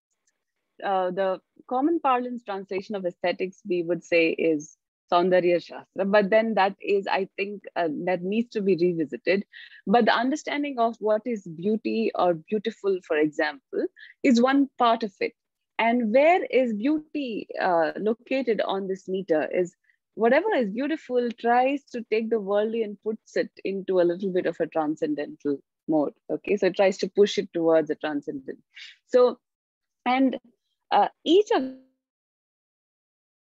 uh, the common parlance translation of aesthetics, we would say is Saundarya Shastra, but then that is, I think, uh, that needs to be revisited. But the understanding of what is beauty or beautiful, for example, is one part of it. And where is beauty uh, located on this meter is whatever is beautiful tries to take the worldly and puts it into a little bit of a transcendental mode. Okay, so it tries to push it towards a transcendent. So, and uh, each of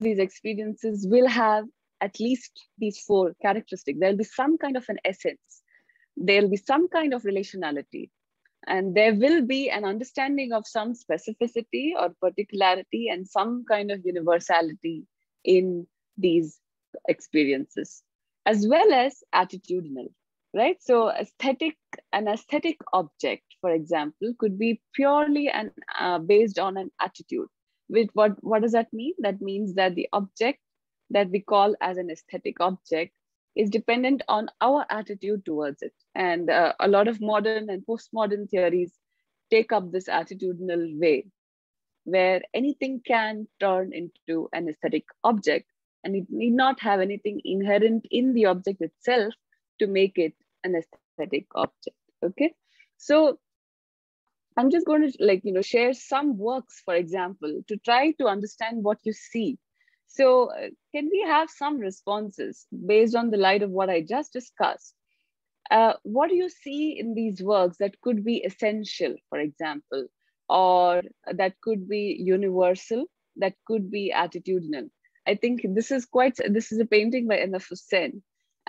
these experiences will have at least these four characteristics. There'll be some kind of an essence. There'll be some kind of relationality. And there will be an understanding of some specificity or particularity and some kind of universality in these experiences, as well as attitudinal, right? So aesthetic, an aesthetic object, for example, could be purely and uh, based on an attitude. With what, what does that mean? That means that the object that we call as an aesthetic object is dependent on our attitude towards it. And uh, a lot of modern and postmodern theories take up this attitudinal way, where anything can turn into an aesthetic object, and it need not have anything inherent in the object itself to make it an aesthetic object, okay? So I'm just going to like, you know, share some works, for example, to try to understand what you see. So uh, can we have some responses based on the light of what I just discussed? Uh, what do you see in these works that could be essential, for example, or that could be universal, that could be attitudinal? I think this is quite, this is a painting by Abhinav Gupta,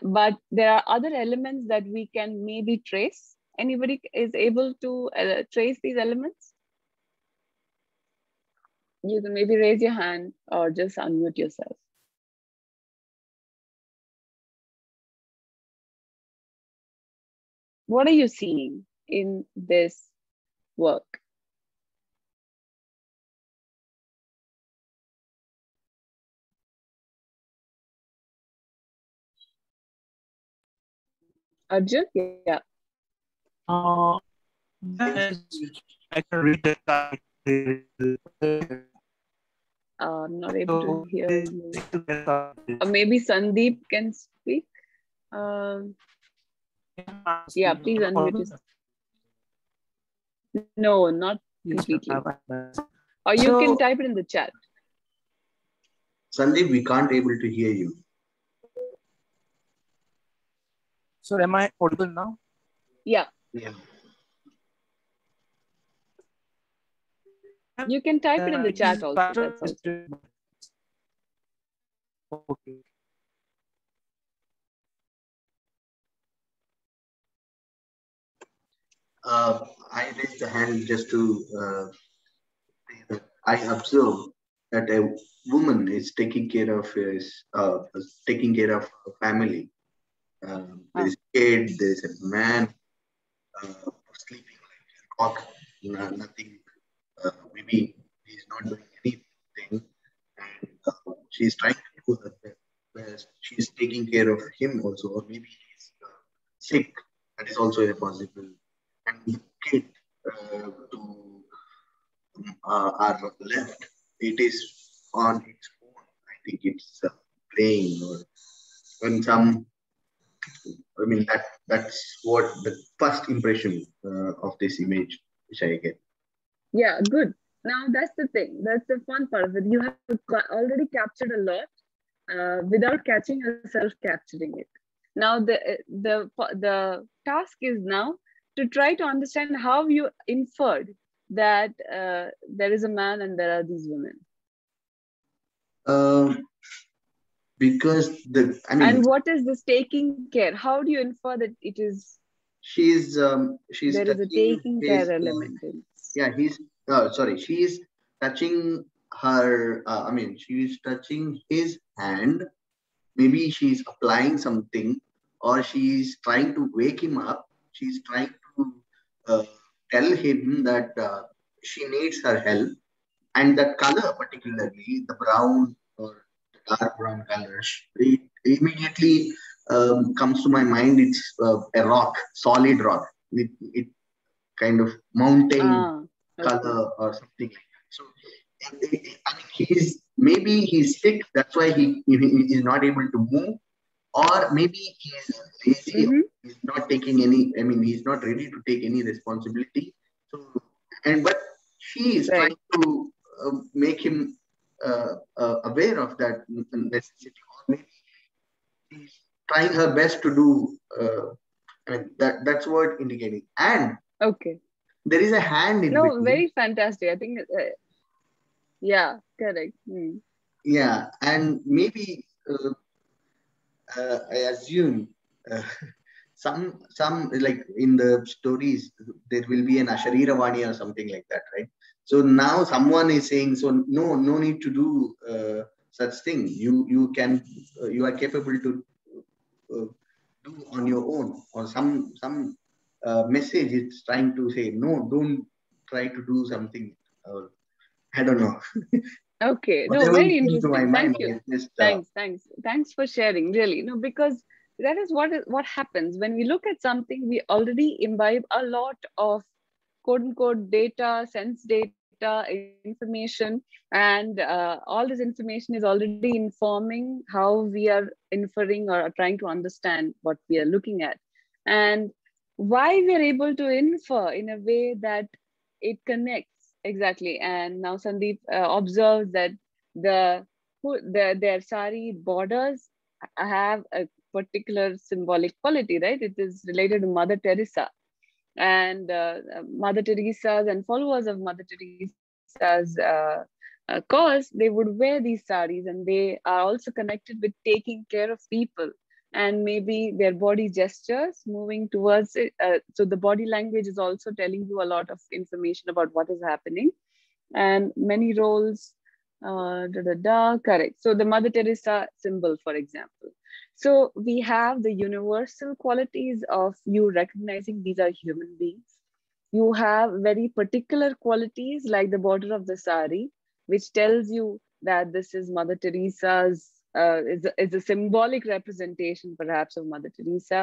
but there are other elements that we can maybe trace. Anybody is able to uh, trace these elements? You can maybe raise your hand or just unmute yourself. What are you seeing in this work? Arjun? Yeah. Uh, I can read the title. Uh, I'm not able to hear you. Or maybe Sandeep can speak. Um, yeah, please unmute yourself. No, not completely. Or you so, can type it in the chat. Sandeep, we can't able to hear you. So am I audible now? Yeah. Yeah. You can type uh, it in the chat also. That's also. Okay. Uh, I raised the hand just to. Uh, I observe that a woman is taking care of his, uh, taking care of a family. Um, there is a kid. There is a man. Uh, sleeping like a cock, no, nothing, uh, maybe he's not doing anything, and uh, she's trying to do her best. She's taking care of him also, or maybe he's uh, sick, that is also a possible. And the kid uh, to uh, our left, it is on its own, I think it's uh, playing, or when some. I mean, that that's what the first impression uh, of this image, which I get. Yeah, good. Now, that's the thing. That's the fun part of it. You have already captured a lot uh, without catching yourself capturing it. Now, the, the, the task is now to try to understand how you inferred that uh, there is a man and there are these women. Um. Because the, I mean, and what is this taking care? How do you infer that it is? She's, um, she's, there touching, is a taking care element. Uh, yeah, he's, uh, sorry, she's touching her, uh, I mean, she is touching his hand. Maybe she's applying something, or she's trying to wake him up. She's trying to uh, tell him that uh, she needs her help. And the color, particularly the brown or the dark brown color, it immediately um, comes to my mind. It's uh, a rock, solid rock. It, it kind of mountain ah, okay. color or something like that. So I mean, he's, maybe he's sick. That's why he, he is not able to move. Or maybe he's lazy. Mm-hmm. He's not taking any, I mean, he's not ready to take any responsibility. So, and but she is right. trying to uh, make him uh, uh, aware of that necessity. Or maybe she's trying her best to do, uh, I mean, that, that's what indicating. And okay, there is a hand in no, between. Very fantastic. I think, uh, yeah, correct. Mm. Yeah, and maybe uh, uh, I assume uh, some, some like in the stories, there will be an Ashariravani or something like that, right? So now someone is saying, so no, no need to do uh, such thing. You, you can, uh, you are capable to uh, do on your own, or some, some, Uh, message it's trying to say, no, don't try to do something. Uh, I don't know. Okay, no, very interesting. Thank you. Just, uh... Thanks, thanks, thanks for sharing. Really, no, because that is what what happens when we look at something. We already imbibe a lot of quote unquote data, sense data, information, and uh, all this information is already informing how we are inferring or are trying to understand what we are looking at, and why we are able to infer in a way that it connects exactly. And now Sandeep uh, observes that the, the their sari borders have a particular symbolic quality, right? It is related to Mother Teresa, and uh, Mother Teresa's and followers of Mother Teresa's uh, uh, cause, they would wear these saris, and they are also connected with taking care of people. And maybe their body gestures moving towards it. Uh, so the body language is also telling you a lot of information about what is happening. And many roles, uh, da, da, da, correct. So the Mother Teresa symbol, for example. So we have the universal qualities of you recognizing these are human beings. You have very particular qualities like the border of the sari, which tells you that this is Mother Teresa's Uh, is, a, is a symbolic representation perhaps of Mother Teresa.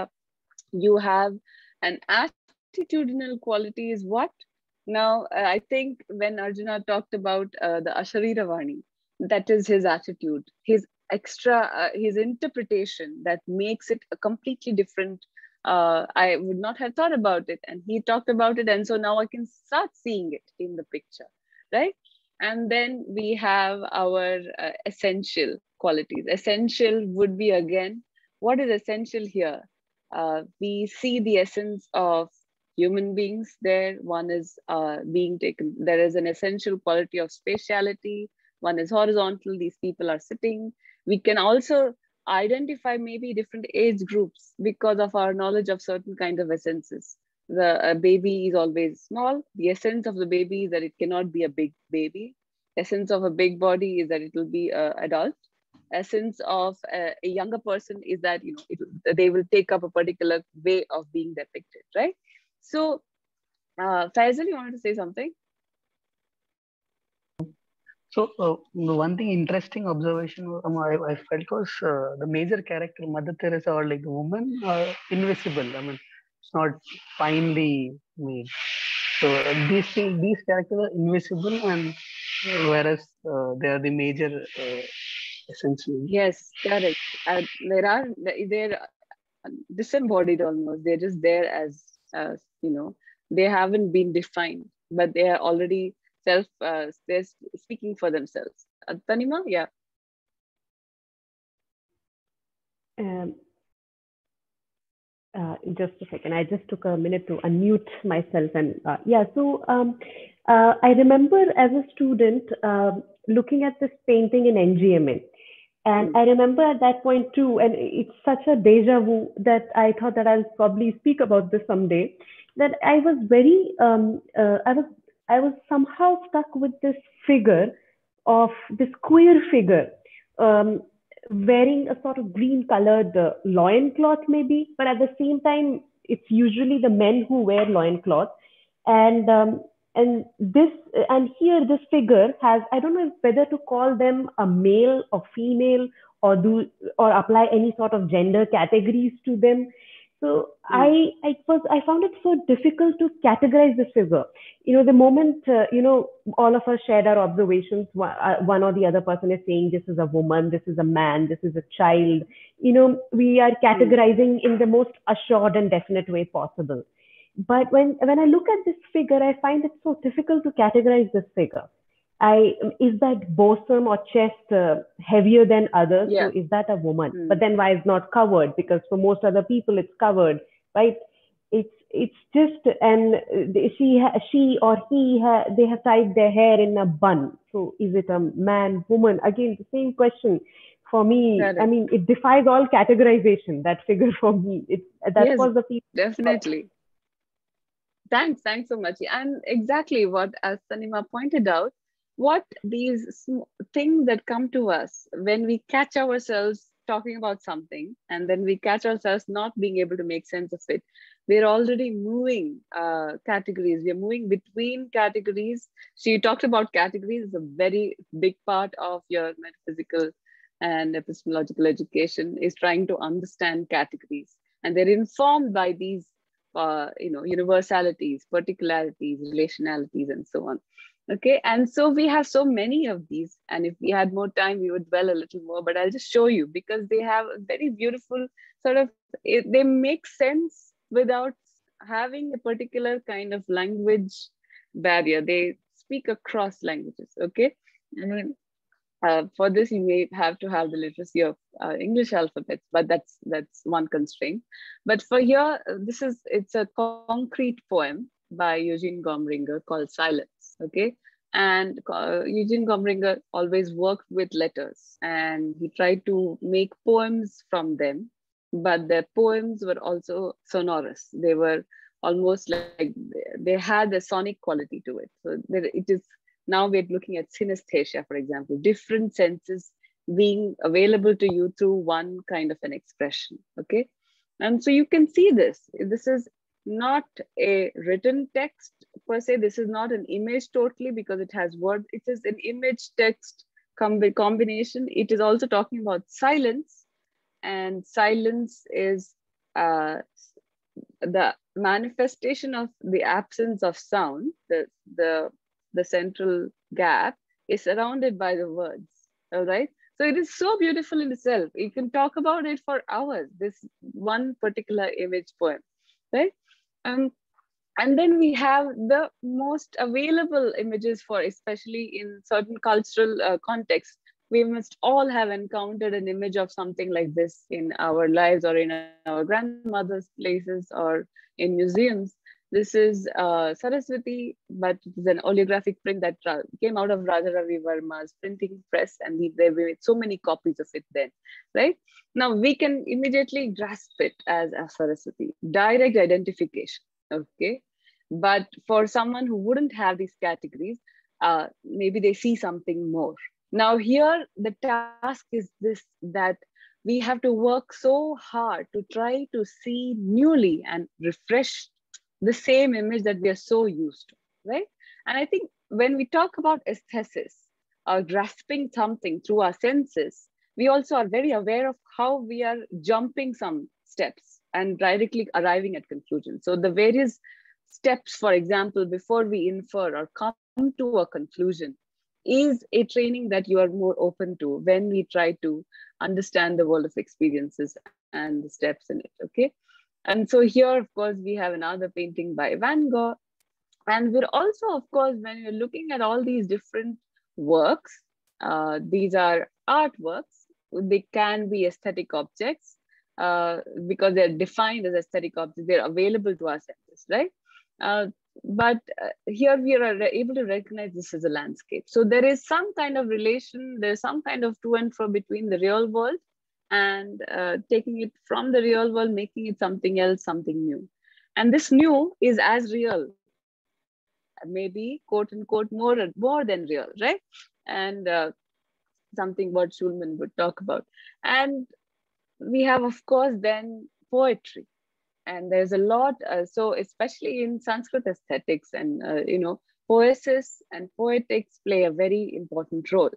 You have an attitudinal quality is what? Now, uh, I think when Arjuna talked about uh, the Ashariravani, that is his attitude, his extra, uh, his interpretation that makes it a completely different. Uh, I would not have thought about it. And he talked about it. And so now I can start seeing it in the picture, right? And then we have our uh, essential qualities. Essential would be, again, what is essential here? Uh, we see the essence of human beings there. One is uh, being taken, there is an essential quality of spatiality. One is horizontal, these people are sitting. We can also identify maybe different age groups because of our knowledge of certain kinds of essences. The uh, baby is always small. The essence of the baby is that it cannot be a big baby. Essence of a big body is that it will be an uh, adult. Essence of a, a younger person is that, you know, it, they will take up a particular way of being depicted, right? So, uh, Faisal, you wanted to say something? So, uh, the one thing interesting observation um, I, I felt was uh, the major character, Mother Teresa, or like the woman, are invisible. I mean, it's not finely made. So uh, these things, these characters are invisible, and uh, whereas uh, they are the major uh, essentially. Yes, correct. Uh, there are they're disembodied almost. They're just there as uh, you know. They haven't been defined, but they are already self. Uh, they're speaking for themselves. Uh, Tanima, yeah. Um. Uh, just a second. I just took a minute to unmute myself. And uh, yeah, so um, uh, I remember as a student uh, looking at this painting in N G M N. And mm. I remember at that point too, and it's such a deja vu that I thought that I'll probably speak about this someday, that I was very, um, uh, I was, I was somehow stuck with this figure of this queer figure um, wearing a sort of green colored uh, loincloth maybe, but at the same time, it's usually the men who wear loincloth. And, um, and, this, and here this figure has, I don't know whether to call them a male or female or, do, or apply any sort of gender categories to them. So I, I, was, I found it so difficult to categorize this figure. You know, the moment, uh, you know, all of us shared our observations, one, uh, one or the other person is saying, this is a woman, this is a man, this is a child. You know, we are categorizing in the most assured and definite way possible. But when, when I look at this figure, I find it so difficult to categorize this figure. I, is that bosom or chest uh, heavier than others? Yeah. So is that a woman? Mm. But then why is not covered? Because for most other people, it's covered, right? It's it's just, and she she or he, ha, they have tied their hair in a bun. So is it a man, woman? Again, the same question for me. I mean, it defies all categorization, that figure for me. It, that yes, was the piece. Definitely. Thanks, thanks so much. And exactly what, as Sanima pointed out, what these things that come to us when we catch ourselves talking about something and then we catch ourselves not being able to make sense of it, we're already moving uh, categories. We're moving between categories. So you talked about categories as a very big part of your metaphysical and epistemological education is trying to understand categories. And they're informed by these uh, you know, universalities, particularities, relationalities, and so on. Okay, and so we have so many of these, and if we had more time, we would dwell a little more, but I'll just show you because they have a very beautiful sort of, it, they make sense without having a particular kind of language barrier. They speak across languages, okay? And uh, for this, you may have to have the literacy of uh, English alphabets, but that's, that's one constraint. But for here, this is, it's a concrete poem by Eugene Gomringer called Silence. Okay, and uh, Eugene Gomringer always worked with letters and he tried to make poems from them, but their poems were also sonorous. They were almost like, they had a sonic quality to it. So it is, now we're looking at synesthesia, for example, different senses being available to you through one kind of an expression, okay? And so you can see this, this is not a written text per se. This is not an image totally because it has words. It is an image text combi combination. It is also talking about silence, and silence is uh, the manifestation of the absence of sound. The, the, the central gap is surrounded by the words, all right? So it is so beautiful in itself. You can talk about it for hours, this one particular image poem, right? Um, and then we have the most available images for, especially in certain cultural uh, contexts, we must all have encountered an image of something like this in our lives or in our grandmother's places or in museums. This is uh, Saraswati, but it's an oleographic print that came out of Radha Ravi Verma's printing press, and we, they made so many copies of it then, right? Now we can immediately grasp it as a Saraswati, direct identification, okay? But for someone who wouldn't have these categories, uh, maybe they see something more. Now here, the task is this, that we have to work so hard to try to see newly and refreshed the same image that we are so used to, right? And I think when we talk about aesthesis or grasping something through our senses, we also are very aware of how we are jumping some steps and directly arriving at conclusions. So the various steps, for example, before we infer or come to a conclusion is a training that you are more open to when we try to understand the world of experiences and the steps in it, okay? And so here, of course, we have another painting by Van Gogh. And we're also, of course, when you're looking at all these different works, uh, these are artworks. They can be aesthetic objects uh, because they're defined as aesthetic objects. They're available to our senses, right? Uh, but uh, here we are able to recognize this as a landscape. So there is some kind of relation. There's some kind of to and fro between the real world and uh, taking it from the real world, making it something else, something new. And this new is as real, maybe quote unquote more, more than real, right? and uh, something Bert Schulman would talk about. And we have, of course, then poetry. And there's a lot, uh, so especially in Sanskrit aesthetics and, uh, you know, poesis and poetics play a very important role.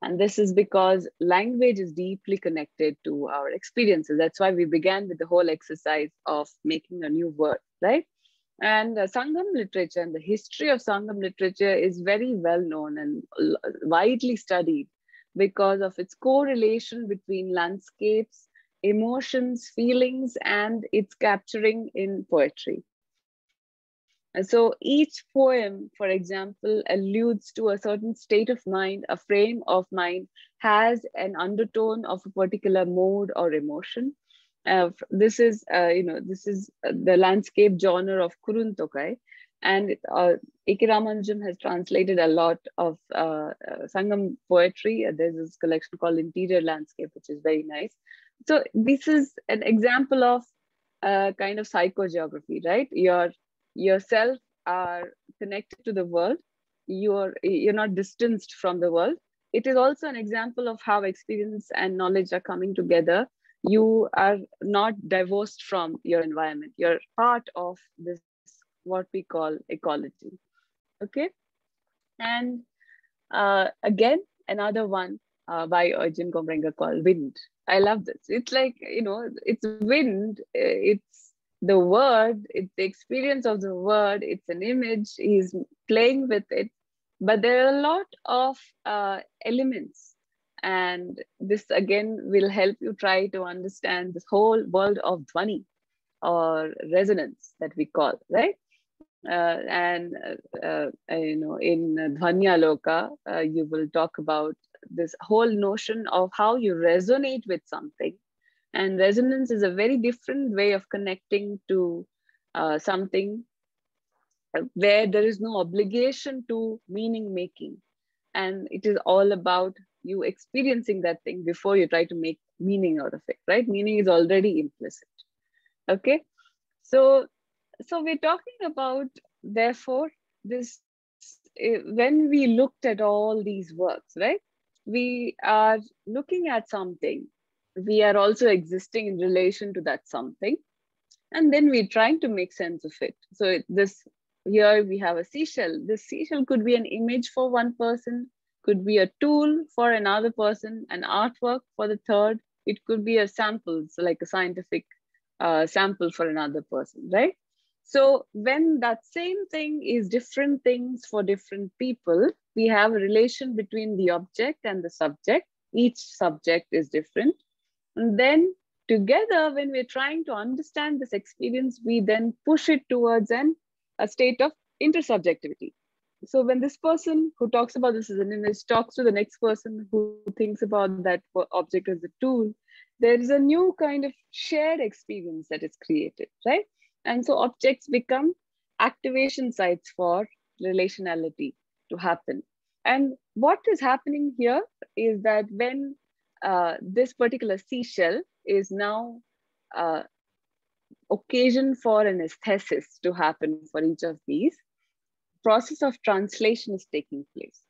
And this is because language is deeply connected to our experiences. That's why we began with the whole exercise of making a new word, right? And uh, Sangam literature and the history of Sangam literature is very well known and widely studied because of its correlation between landscapes, emotions, feelings, and its capturing in poetry. And so each poem, for example, alludes to a certain state of mind, a frame of mind, has an undertone of a particular mood or emotion. Uh, this is, uh, you know, this is the landscape genre of Kuruntokai, and uh, A K Ramanujam has translated a lot of uh, uh, Sangam poetry. There's this collection called Interior Landscape, which is very nice. So this is an example of uh, kind of psychogeography, right? Your yourself are connected to the world. You're you're not distanced from the world. It is also an example of how experience and knowledge are coming together. You are not divorced from your environment. You're part of this, what we call ecology. Okay. And uh, again, another one uh, by Eugene Gomringer called Wind. I love this. It's like, you know, it's wind. It's the word. It's the experience of the word. It's an image. He's playing with it. But there are a lot of uh, elements. And this again will help you try to understand this whole world of Dhvani or resonance that we call, right? Uh, and, uh, uh, you know, in Dhvanyaloka, uh, you will talk about this whole notion of how you resonate with something. And resonance is a very different way of connecting to uh, something where there is no obligation to meaning making. And it is all about you experiencing that thing before you try to make meaning out of it, right? Meaning is already implicit. Okay, so so we're talking about, therefore, this, when we looked at all these works, right? We are looking at something. We are also existing in relation to that something. And then we're trying to make sense of it. So this, here we have a seashell. This seashell could be an image for one person, could be a tool for another person, an artwork for the third. It could be a sample, so like a scientific uh, sample for another person, right? So when that same thing is different things for different people, we have a relation between the object and the subject. Each subject is different. And then together, when we're trying to understand this experience, we then push it towards an, a state of intersubjectivity. So when this person who talks about this as an image talks to the next person who thinks about that object as a tool, there is a new kind of shared experience that is created, right? And so objects become activation sites for relationality to happen. And what is happening here is that when uh, this particular seashell is now uh, occasion for an aesthesis to happen for each of these, process of translation is taking place.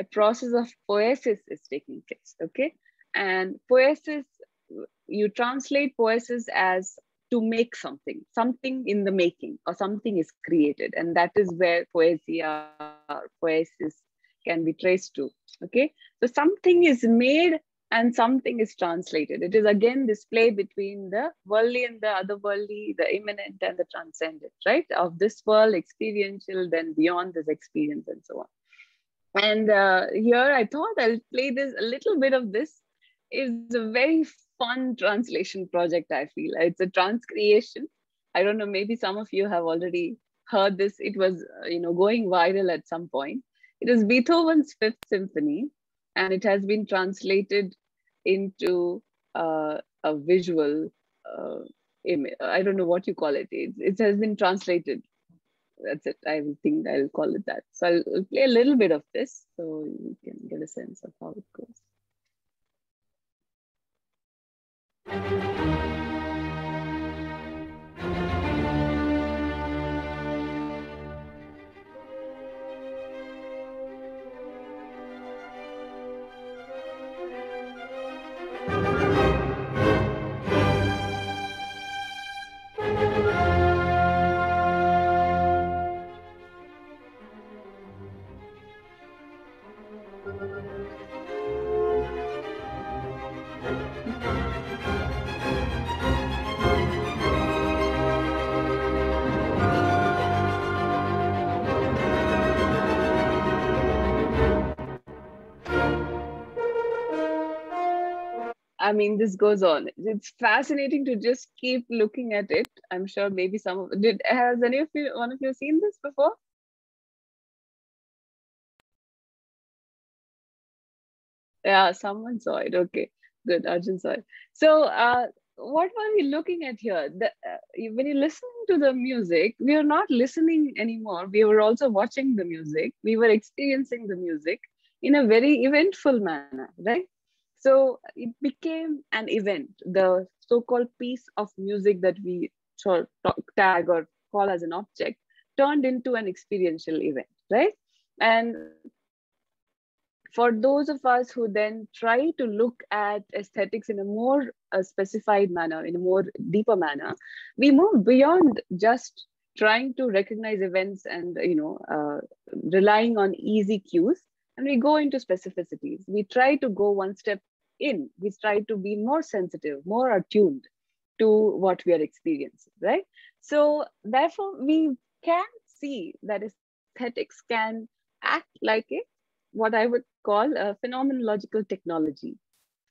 A process of poesis is taking place, okay? And poesis, you translate poesis as to make something, something in the making, or something is created. And that is where poesia or poesis can be traced to, okay? So something is made and something is translated. It is again this play between the worldly and the otherworldly, the immanent and the transcendent, right? Of this world, experiential, then beyond this experience and so on. And uh, here I thought I'll play this, a little bit of this. It's a very fun translation project, I feel. It's a transcreation. I don't know, maybe some of you have already heard this. It was, you know, going viral at some point. It is Beethoven's Fifth Symphony, and it has been translated into uh, a visual uh, image. I don't know what you call it. it. It has been translated. That's it. I think I'll call it that. So I'll, I'll play a little bit of this so you can get a sense of how it goes. I mean, this goes on. It's fascinating to just keep looking at it. I'm sure maybe some of did has any of you, one of you seen this before? Yeah, someone saw it. Okay, good. Arjun saw it. So uh, what were we looking at here? The, uh, when you're listening to the music, we are not listening anymore. We were also watching the music. We were experiencing the music in a very eventful manner, right? So it became an event, the so-called piece of music that we sort of tag or call as an object turned into an experiential event, right? And for those of us who then try to look at aesthetics in a more uh, specified manner, in a more deeper manner, we move beyond just trying to recognize events and, you know, uh, relying on easy cues, and we go into specificities. We try to go one step in. We try to be more sensitive, more attuned to what we are experiencing, right? So therefore, we can see that aesthetics can act like a what I would call a phenomenological technology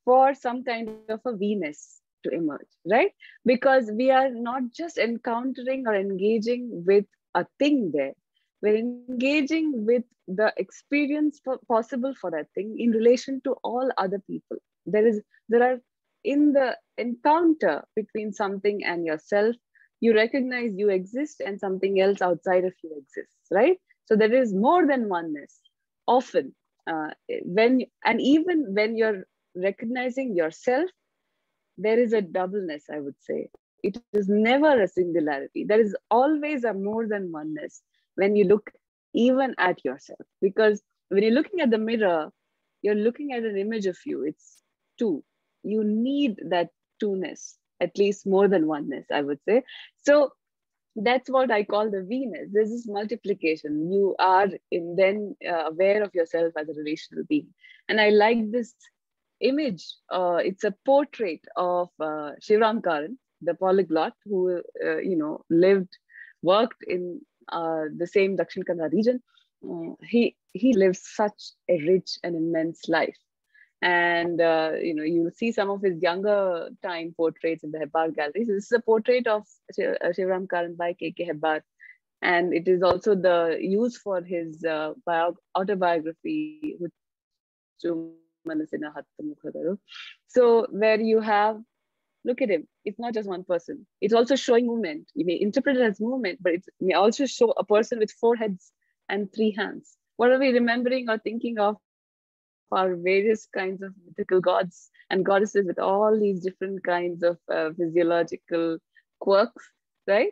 for some kind of a Venus to emerge, right? Because we are not just encountering or engaging with a thing there, we're engaging with the experience for, possible for that thing in relation to all other people. There is, there are in the encounter between something and yourself, you recognize you exist and something else outside of you exists, right? So there is more than oneness. Often, uh, when and even when you're recognizing yourself, there is a doubleness, I would say. It is never a singularity. There is always a more than oneness when you look even at yourself. Because when you're looking at the mirror, you're looking at an image of you. It's two. You need that two-ness, at least more than oneness, I would say. So that's what I call the Venus. This is multiplication. You are in then uh, aware of yourself as a relational being. And I like this image. Uh, it's a portrait of uh, Shivaram Karanth, the polyglot who, uh, you know, lived, worked in uh, the same Dakshin Kannada region. Uh, he, he lived such a rich and immense life. And, uh, you know, you'll see some of his younger time portraits in the Hebbar Gallery. So this is a portrait of Shivaram Karanth by K K Hebbar. And it is also the use for his uh, bio autobiography. So where you have, look at him, it's not just one person. It's also showing movement. You may interpret it as movement, but it may also show a person with four heads and three hands. What are we remembering or thinking of? Our various kinds of mythical gods and goddesses with all these different kinds of uh, physiological quirks, right?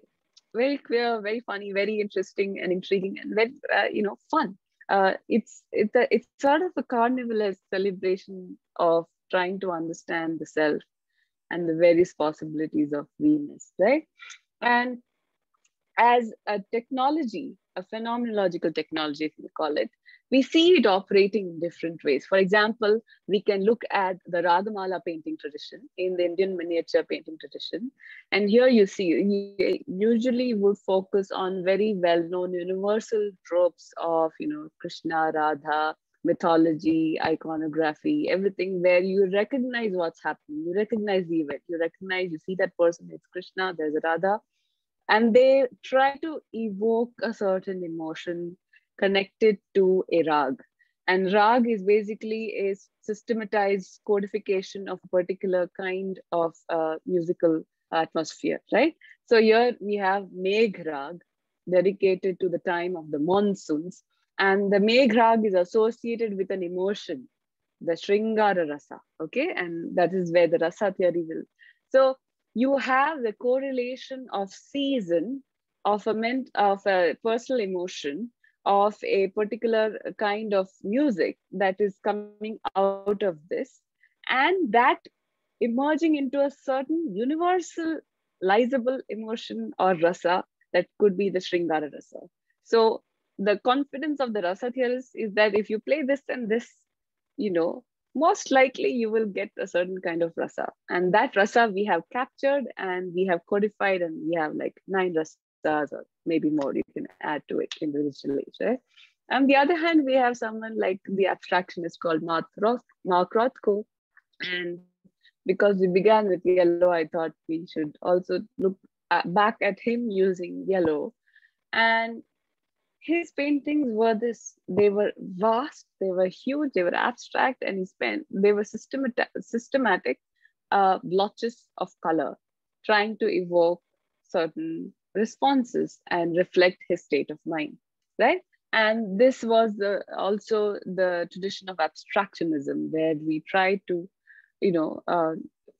Very queer, very funny, very interesting and intriguing and very, uh, you know, fun. Uh, it's, it's, a, it's sort of a carnivalous celebration of trying to understand the self and the various possibilities of Venus, right? And as a technology, a phenomenological technology, if you call it, we see it operating in different ways. For example, we can look at the Ragamala painting tradition in the Indian miniature painting tradition. And here you see, usually would focus on very well-known universal tropes of, you know, Krishna, Radha, mythology, iconography, everything where you recognize what's happening. You recognize the event. You recognize, you see that person, it's Krishna, there's a Radha. And they try to evoke a certain emotion connected to a rag. And rag is basically a systematized codification of a particular kind of uh, musical atmosphere, right? So here we have Meghrag dedicated to the time of the monsoons. And the Meghrag is associated with an emotion, the Shringara rasa, okay? And that is where the rasa theory will. So you have the correlation of season, of a, ment of a personal emotion, of a particular kind of music that is coming out of this, and that emerging into a certain universalizable emotion or rasa that could be the Shringara rasa. So the confidence of the rasa theorists is that if you play this and this, you know, most likely you will get a certain kind of rasa. And that rasa we have captured and we have codified, and we have like nine rasas or maybe more you can add to it in the digital age, right? On the other hand, we have someone like the abstractionist called Mark Rothko, and because we began with yellow, I thought we should also look back at him using yellow. And his paintings were this, they were vast, they were huge, they were abstract, and he spent, they were systematic, systematic uh, blotches of color, trying to evoke certain responses and reflect his state of mind, right? And this was the, also the tradition of abstractionism, where we try to, you know, uh,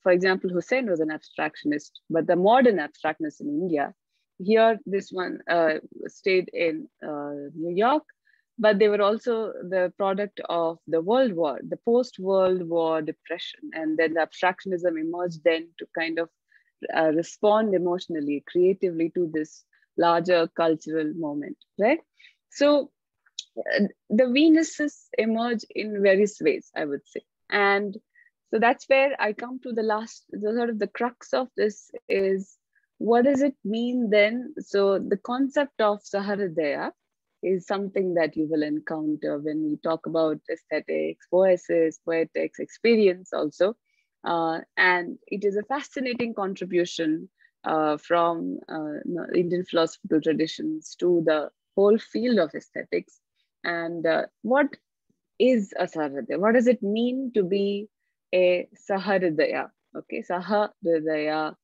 for example, Hussain was an abstractionist, but the modern abstractionists in India, here this one uh, stayed in uh, New York, but they were also the product of the World War, the post-World War depression. And then the abstractionism emerged then to kind of uh, respond emotionally, creatively to this larger cultural moment, right? So uh, the Venuses emerge in various ways, I would say. And so that's where I come to the last, the sort of the crux of this is, what does it mean then? So the concept of Saharidaya is something that you will encounter when we talk about aesthetics, poesis, poetics, experience also. Uh, and it is a fascinating contribution uh, from uh, Indian philosophical traditions to the whole field of aesthetics. And uh, what is a Saharidaya? What does it mean to be a Saharidaya? Okay, Saharidaya,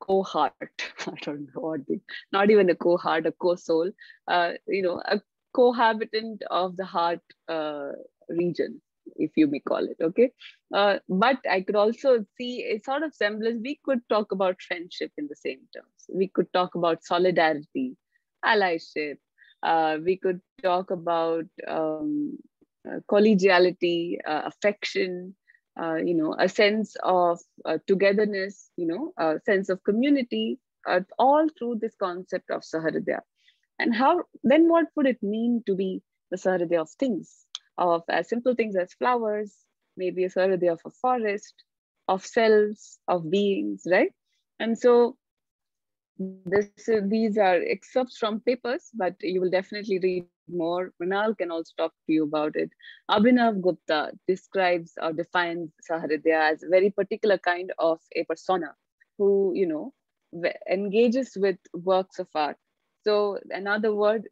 cohort, I don't know what the, not even a cohort, a co-soul, uh, you know, a cohabitant of the heart uh, region, if you may call it, okay? Uh, but I could also see a sort of semblance. We could talk about friendship in the same terms. We could talk about solidarity, allyship. Uh, we could talk about um, uh, collegiality, uh, affection, Uh, you know, a sense of uh, togetherness, you know, a sense of community, uh, all through this concept of Saharidaya. And how, then what would it mean to be the Saharidaya of things, of as simple things as flowers, maybe a Saharidaya of a forest, of selves, of beings, right? And so this, uh, these are excerpts from papers, but you will definitely read more. Manal can also talk to you about it. Abhinav Gupta describes or defines Saharidaya as a very particular kind of a persona who, you know, engages with works of art. So another word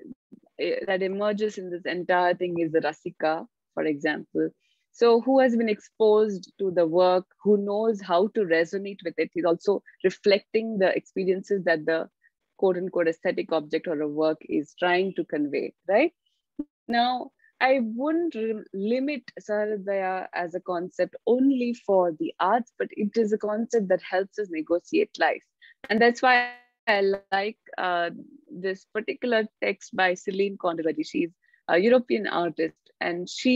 that emerges in this entire thing is the Rasika, for example. So who has been exposed to the work, who knows how to resonate with it. He's also reflecting the experiences that the quote unquote aesthetic object or a work is trying to convey, right? Now, I wouldn't limit Saharidaya as a concept only for the arts, but it is a concept that helps us negotiate life. And that's why I like uh, this particular text by Celine Condorcet. She's a European artist, and she,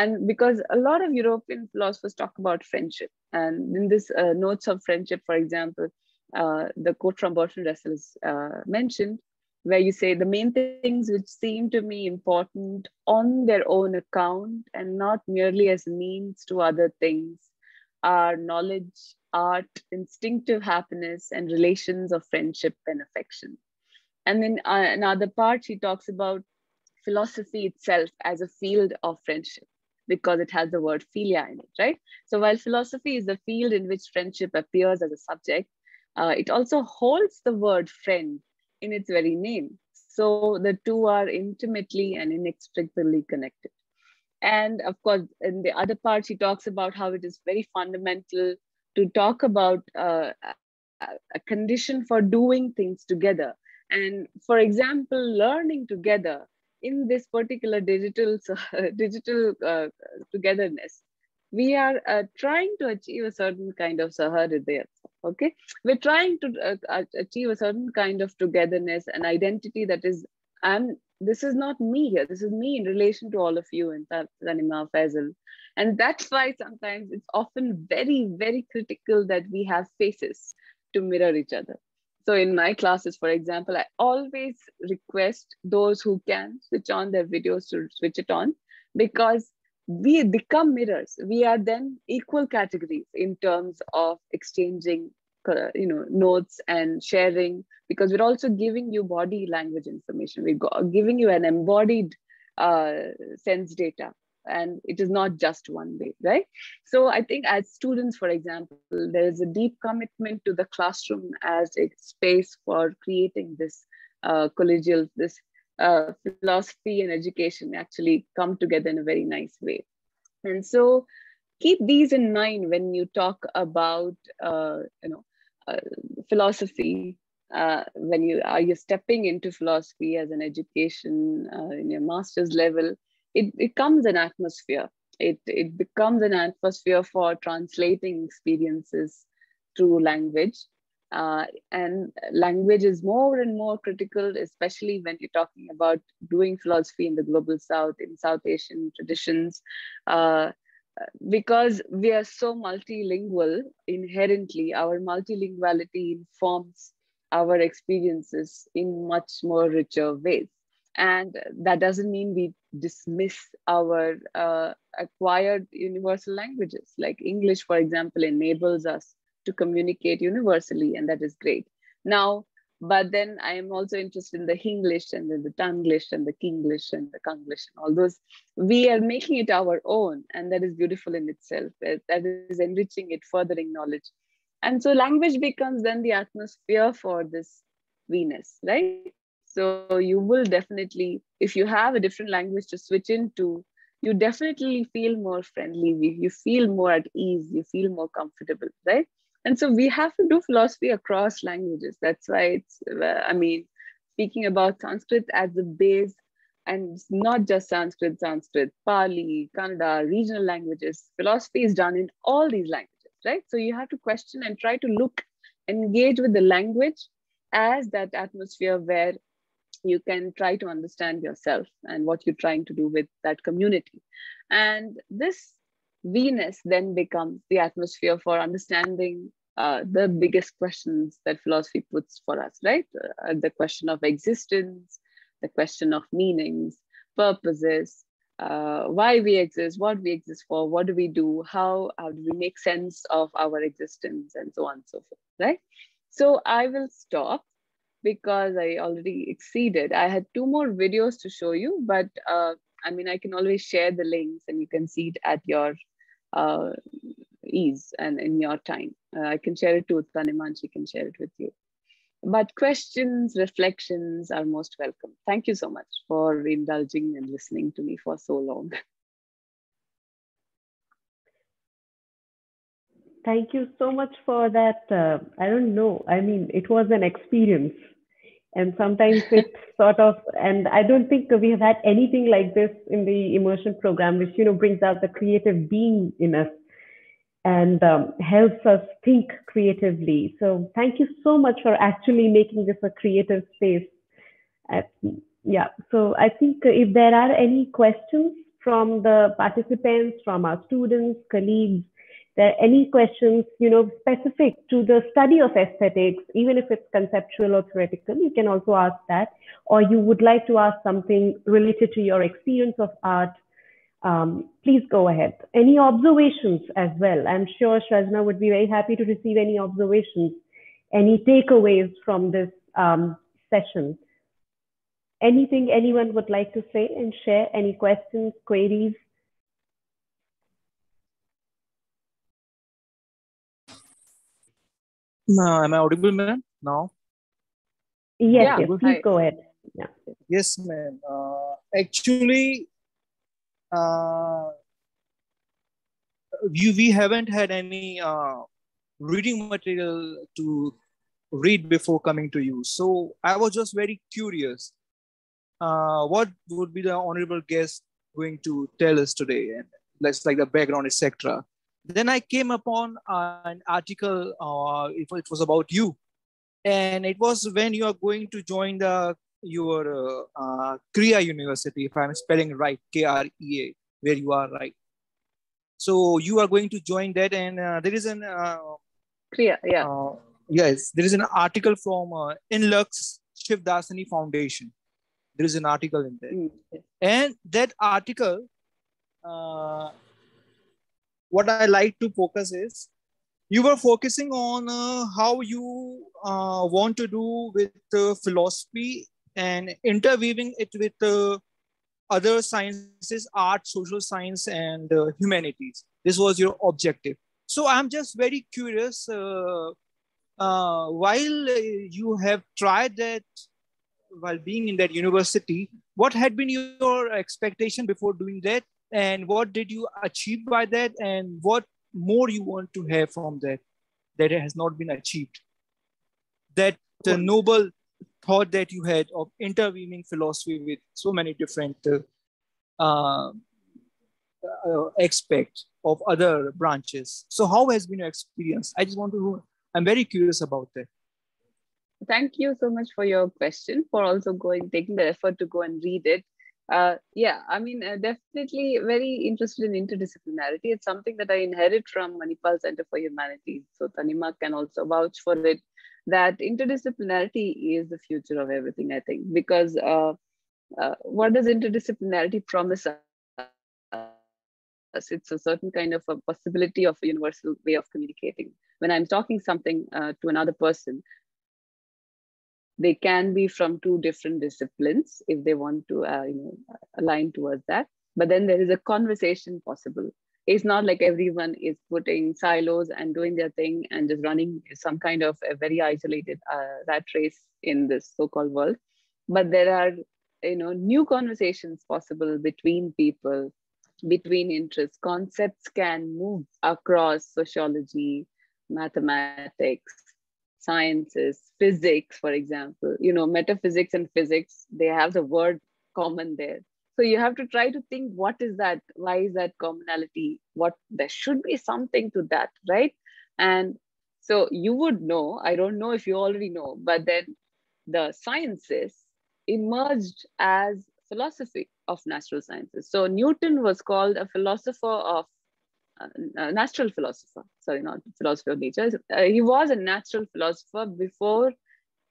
and because a lot of European philosophers talk about friendship. And in this uh, Notes of Friendship, for example, Uh, the quote from Bertrand Russell is uh, mentioned, where you say the main things which seem to me important on their own account and not merely as means to other things are knowledge, art, instinctive happiness, and relations of friendship and affection. And then uh, another part, she talks about philosophy itself as a field of friendship, because it has the word philia in it, right? So while philosophy is the field in which friendship appears as a subject, Uh, it also holds the word friend in its very name. So the two are intimately and inextricably connected. And of course, in the other part, she talks about how it is very fundamental to talk about uh, a condition for doing things together. And for example, learning together in this particular digital, digital uh, togetherness, we are uh, trying to achieve a certain kind of Saharidaya. Okay, we're trying to uh, achieve a certain kind of togetherness and identity that is, I'm, this is not me here, this is me in relation to all of you and Tanima Faisal. And that's why sometimes it's often very, very critical that we have faces to mirror each other. So in my classes, for example, I always request those who can switch on their videos to switch it on, because we become mirrors. We are then equal categories in terms of exchanging, you know, notes and sharing, because we're also giving you body language information. We're giving you an embodied uh, sense data, and it is not just one way, right? So I think as students, for example, there is a deep commitment to the classroom as a space for creating this uh, collegial, this uh, philosophy and education actually come together in a very nice way. And so keep these in mind when you talk about, uh, you know, uh, philosophy, uh, when you are you stepping into philosophy as an education uh, in your master's level. It becomes an atmosphere. It, it becomes an atmosphere for translating experiences through language. Uh, and language is more and more critical, especially when you're talking about doing philosophy in the global South, in South Asian traditions, uh, because we are so multilingual inherently. Our multilinguality informs our experiences in much more richer ways. And that doesn't mean we dismiss our uh, acquired universal languages. Like English, for example, enables us to communicate universally, and that is great. Now, but then I am also interested in the Hinglish and then the Tanglish and the Kinglish and the Konglish and all those. We are making it our own, and that is beautiful in itself. That is enriching it, furthering knowledge. And so language becomes then the atmosphere for this Venus, right? So you will definitely, if you have a different language to switch into, you definitely feel more friendly, you feel more at ease, you feel more comfortable, right? And so we have to do philosophy across languages. That's why it's, I mean, speaking about Sanskrit as the base, and not just Sanskrit, Sanskrit, Pali, Kannada, regional languages, philosophy is done in all these languages, right? So you have to question and try to look, engage with the language as that atmosphere where you can try to understand yourself and what you're trying to do with that community. And this Venus then becomes the atmosphere for understanding uh, the biggest questions that philosophy puts for us, right? Uh, the question of existence, the question of meanings, purposes, uh, why we exist, what we exist for, what do we do, how, how do we make sense of our existence, and so on and so forth, right? So I will stop, because I already exceeded. I had two more videos to show you, but uh, I mean, I can always share the links and you can see it at your uh, ease and in your time. Uh, I can share it to Taniman, she can share it with you. But questions, reflections are most welcome. Thank you so much for indulging and listening to me for so long. Thank you so much for that. Uh, I don't know. I mean, it was an experience. And sometimes it's sort of, and I don't think we have had anything like this in the immersion program, which, you know, brings out the creative being in us and um, helps us think creatively. So thank you so much for actually making this a creative space. Uh, yeah. So I think if there are any questions from the participants, from our students, colleagues, there are any questions, you know, specific to the study of aesthetics, even if it's conceptual or theoretical, you can also ask that, or you would like to ask something related to your experience of art, um, please go ahead. Any observations as well? I'm sure Srajana would be very happy to receive any observations, any takeaways from this um, session. Anything anyone would like to say and share, any questions, queries? Uh, am I audible, ma'am? Now? Yes, yeah, yes. Please go ahead. Yeah. Yes, ma'am. Uh, actually, uh, you, we haven't had any uh, reading material to read before coming to you. So I was just very curious. Uh, what would be the honorable guest going to tell us today? And that's like the background, et cetera. Then I came upon an article, uh, it, it was about you. And it was when you are going to join the your uh, uh, Krea University, if I'm spelling right, K R E A, where you are right. So you are going to join that, and uh, there is an... Uh, Krea, yeah. Uh, yes, there is an article from uh, Inlux Shivdasani Foundation. There is an article in there. Mm-hmm. And that article... Uh, what I like to focus is, you were focusing on uh, how you uh, want to do with uh, philosophy and interweaving it with uh, other sciences, art, social science, and uh, humanities. This was your objective. So I'm just very curious, uh, uh, while you have tried that, while being in that university, what had been your expectation before doing that? And what did you achieve by that? And what more you want to have from that, that has not been achieved? That uh, noble thought that you had of interweaving philosophy with so many different uh, uh, aspects of other branches. So how has been your experience? I just want to, I'm very curious about that. Thank you so much for your question, for also going, taking the effort to go and read it. Uh, yeah, I mean, uh, definitely very interested in interdisciplinarity. It's something that I inherit from Manipal Center for Humanities. So Tanima can also vouch for it, that interdisciplinarity is the future of everything, I think, because uh, uh, what does interdisciplinarity promise us? It's a certain kind of a possibility of a universal way of communicating. When I'm talking something uh, to another person, they can be from two different disciplines if they want to uh, you know, align towards that. But then there is a conversation possible. It's not like everyone is putting silos and doing their thing and just running some kind of a very isolated uh, rat race in this so-called world. But there are you know, new conversations possible between people, between interests. Concepts can move across sociology, mathematics, sciences, physics, for example. You know, metaphysics and physics, they have the word common there. So you have to try to think, what is that? Why is that commonality? What, there should be something to that, right? And so you would know, I don't know if you already know, but then the sciences emerged as philosophy of natural sciences. So Newton was called a philosopher of, uh, a natural philosopher, sorry, not philosophy of nature. Uh, he was a natural philosopher before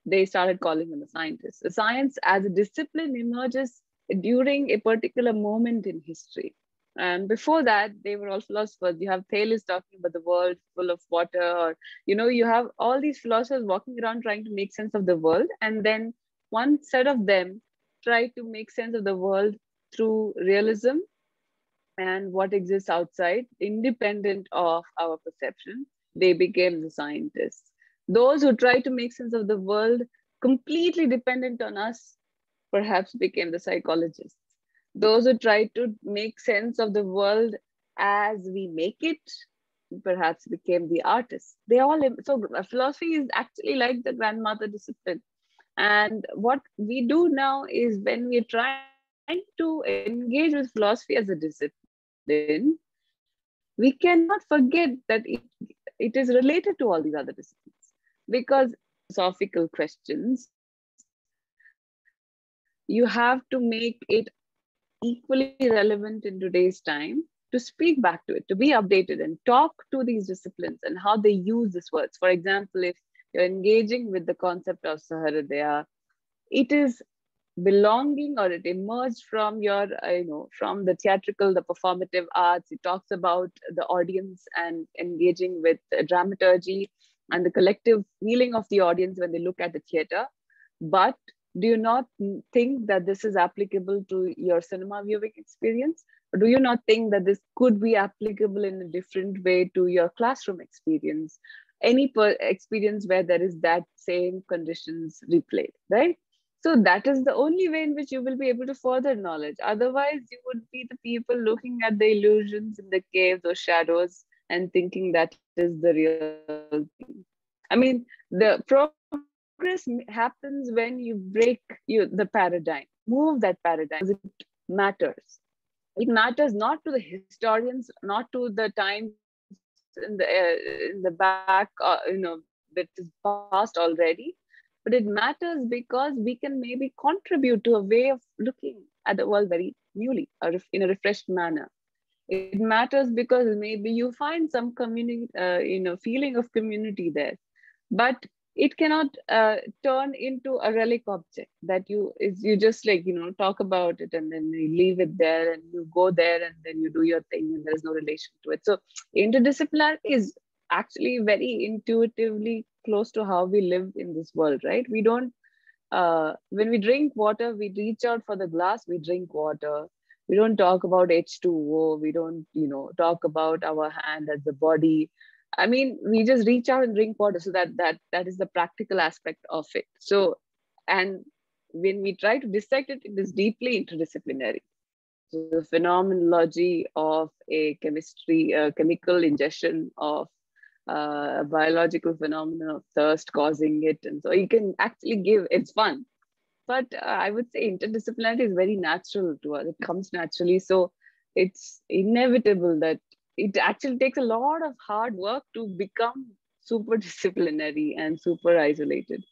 they started calling him a scientist. The science as a discipline emerges during a particular moment in history. And before that, they were all philosophers. You have Thales talking about the world full of water, or, you know, you have all these philosophers walking around trying to make sense of the world. And then one set of them try to make sense of the world through realism and what exists outside, independent of our perception. They became the scientists. Those who try to make sense of the world completely dependent on us perhaps became the psychologists. Those who try to make sense of the world as we make it, perhaps became the artists. They all, so philosophy is actually like the grandmother discipline. And what we do now is, when we're trying to engage with philosophy as a discipline, we cannot forget that it, it is related to all these other disciplines, because philosophical questions, you have to make it equally relevant in today's time, to speak back to it, to be updated and talk to these disciplines and how they use these words. For example, if you're engaging with the concept of Saharadaya, it is belonging, or it emerged from your, you know, from the theatrical, the performative arts. It talks about the audience and engaging with dramaturgy and the collective feeling of the audience when they look at the theater. But do you not think that this is applicable to your cinema viewing experience? Or do you not think that this could be applicable in a different way to your classroom experience? Any per experience where there is that same conditions replayed, right? So that is the only way in which you will be able to further knowledge. Otherwise, you would be the people looking at the illusions in the caves or shadows and thinking that is the real thing. I mean, the pro Progress happens when you break you, the paradigm, move that paradigm. It matters. It matters not to the historians, not to the times in the uh, in the back, uh, you know, that is past already. But it matters because we can maybe contribute to a way of looking at the world very newly, or in a refreshed manner. It matters because maybe you find some community, uh, you know, feeling of community there, but it cannot uh, turn into a relic object that you is you just like, you know, talk about it and then you leave it there and you go there and then you do your thing and there's no relation to it. So interdisciplinarity is actually very intuitively close to how we live in this world, right? We don't uh, when we drink water, we reach out for the glass, we drink water. We don't talk about H two O. We don't, you know, talk about our hand as the body. I mean, we just reach out and drink water. So that that that is the practical aspect of it. So, and when we try to dissect it, it is deeply interdisciplinary. So the phenomenology of a chemistry, a chemical ingestion of uh, a biological phenomenon of thirst causing it. And so you can actually give, it's fun. But uh, I would say interdisciplinarity is very natural to us. It comes naturally. So it's inevitable that it actually takes a lot of hard work to become super disciplinary and super isolated.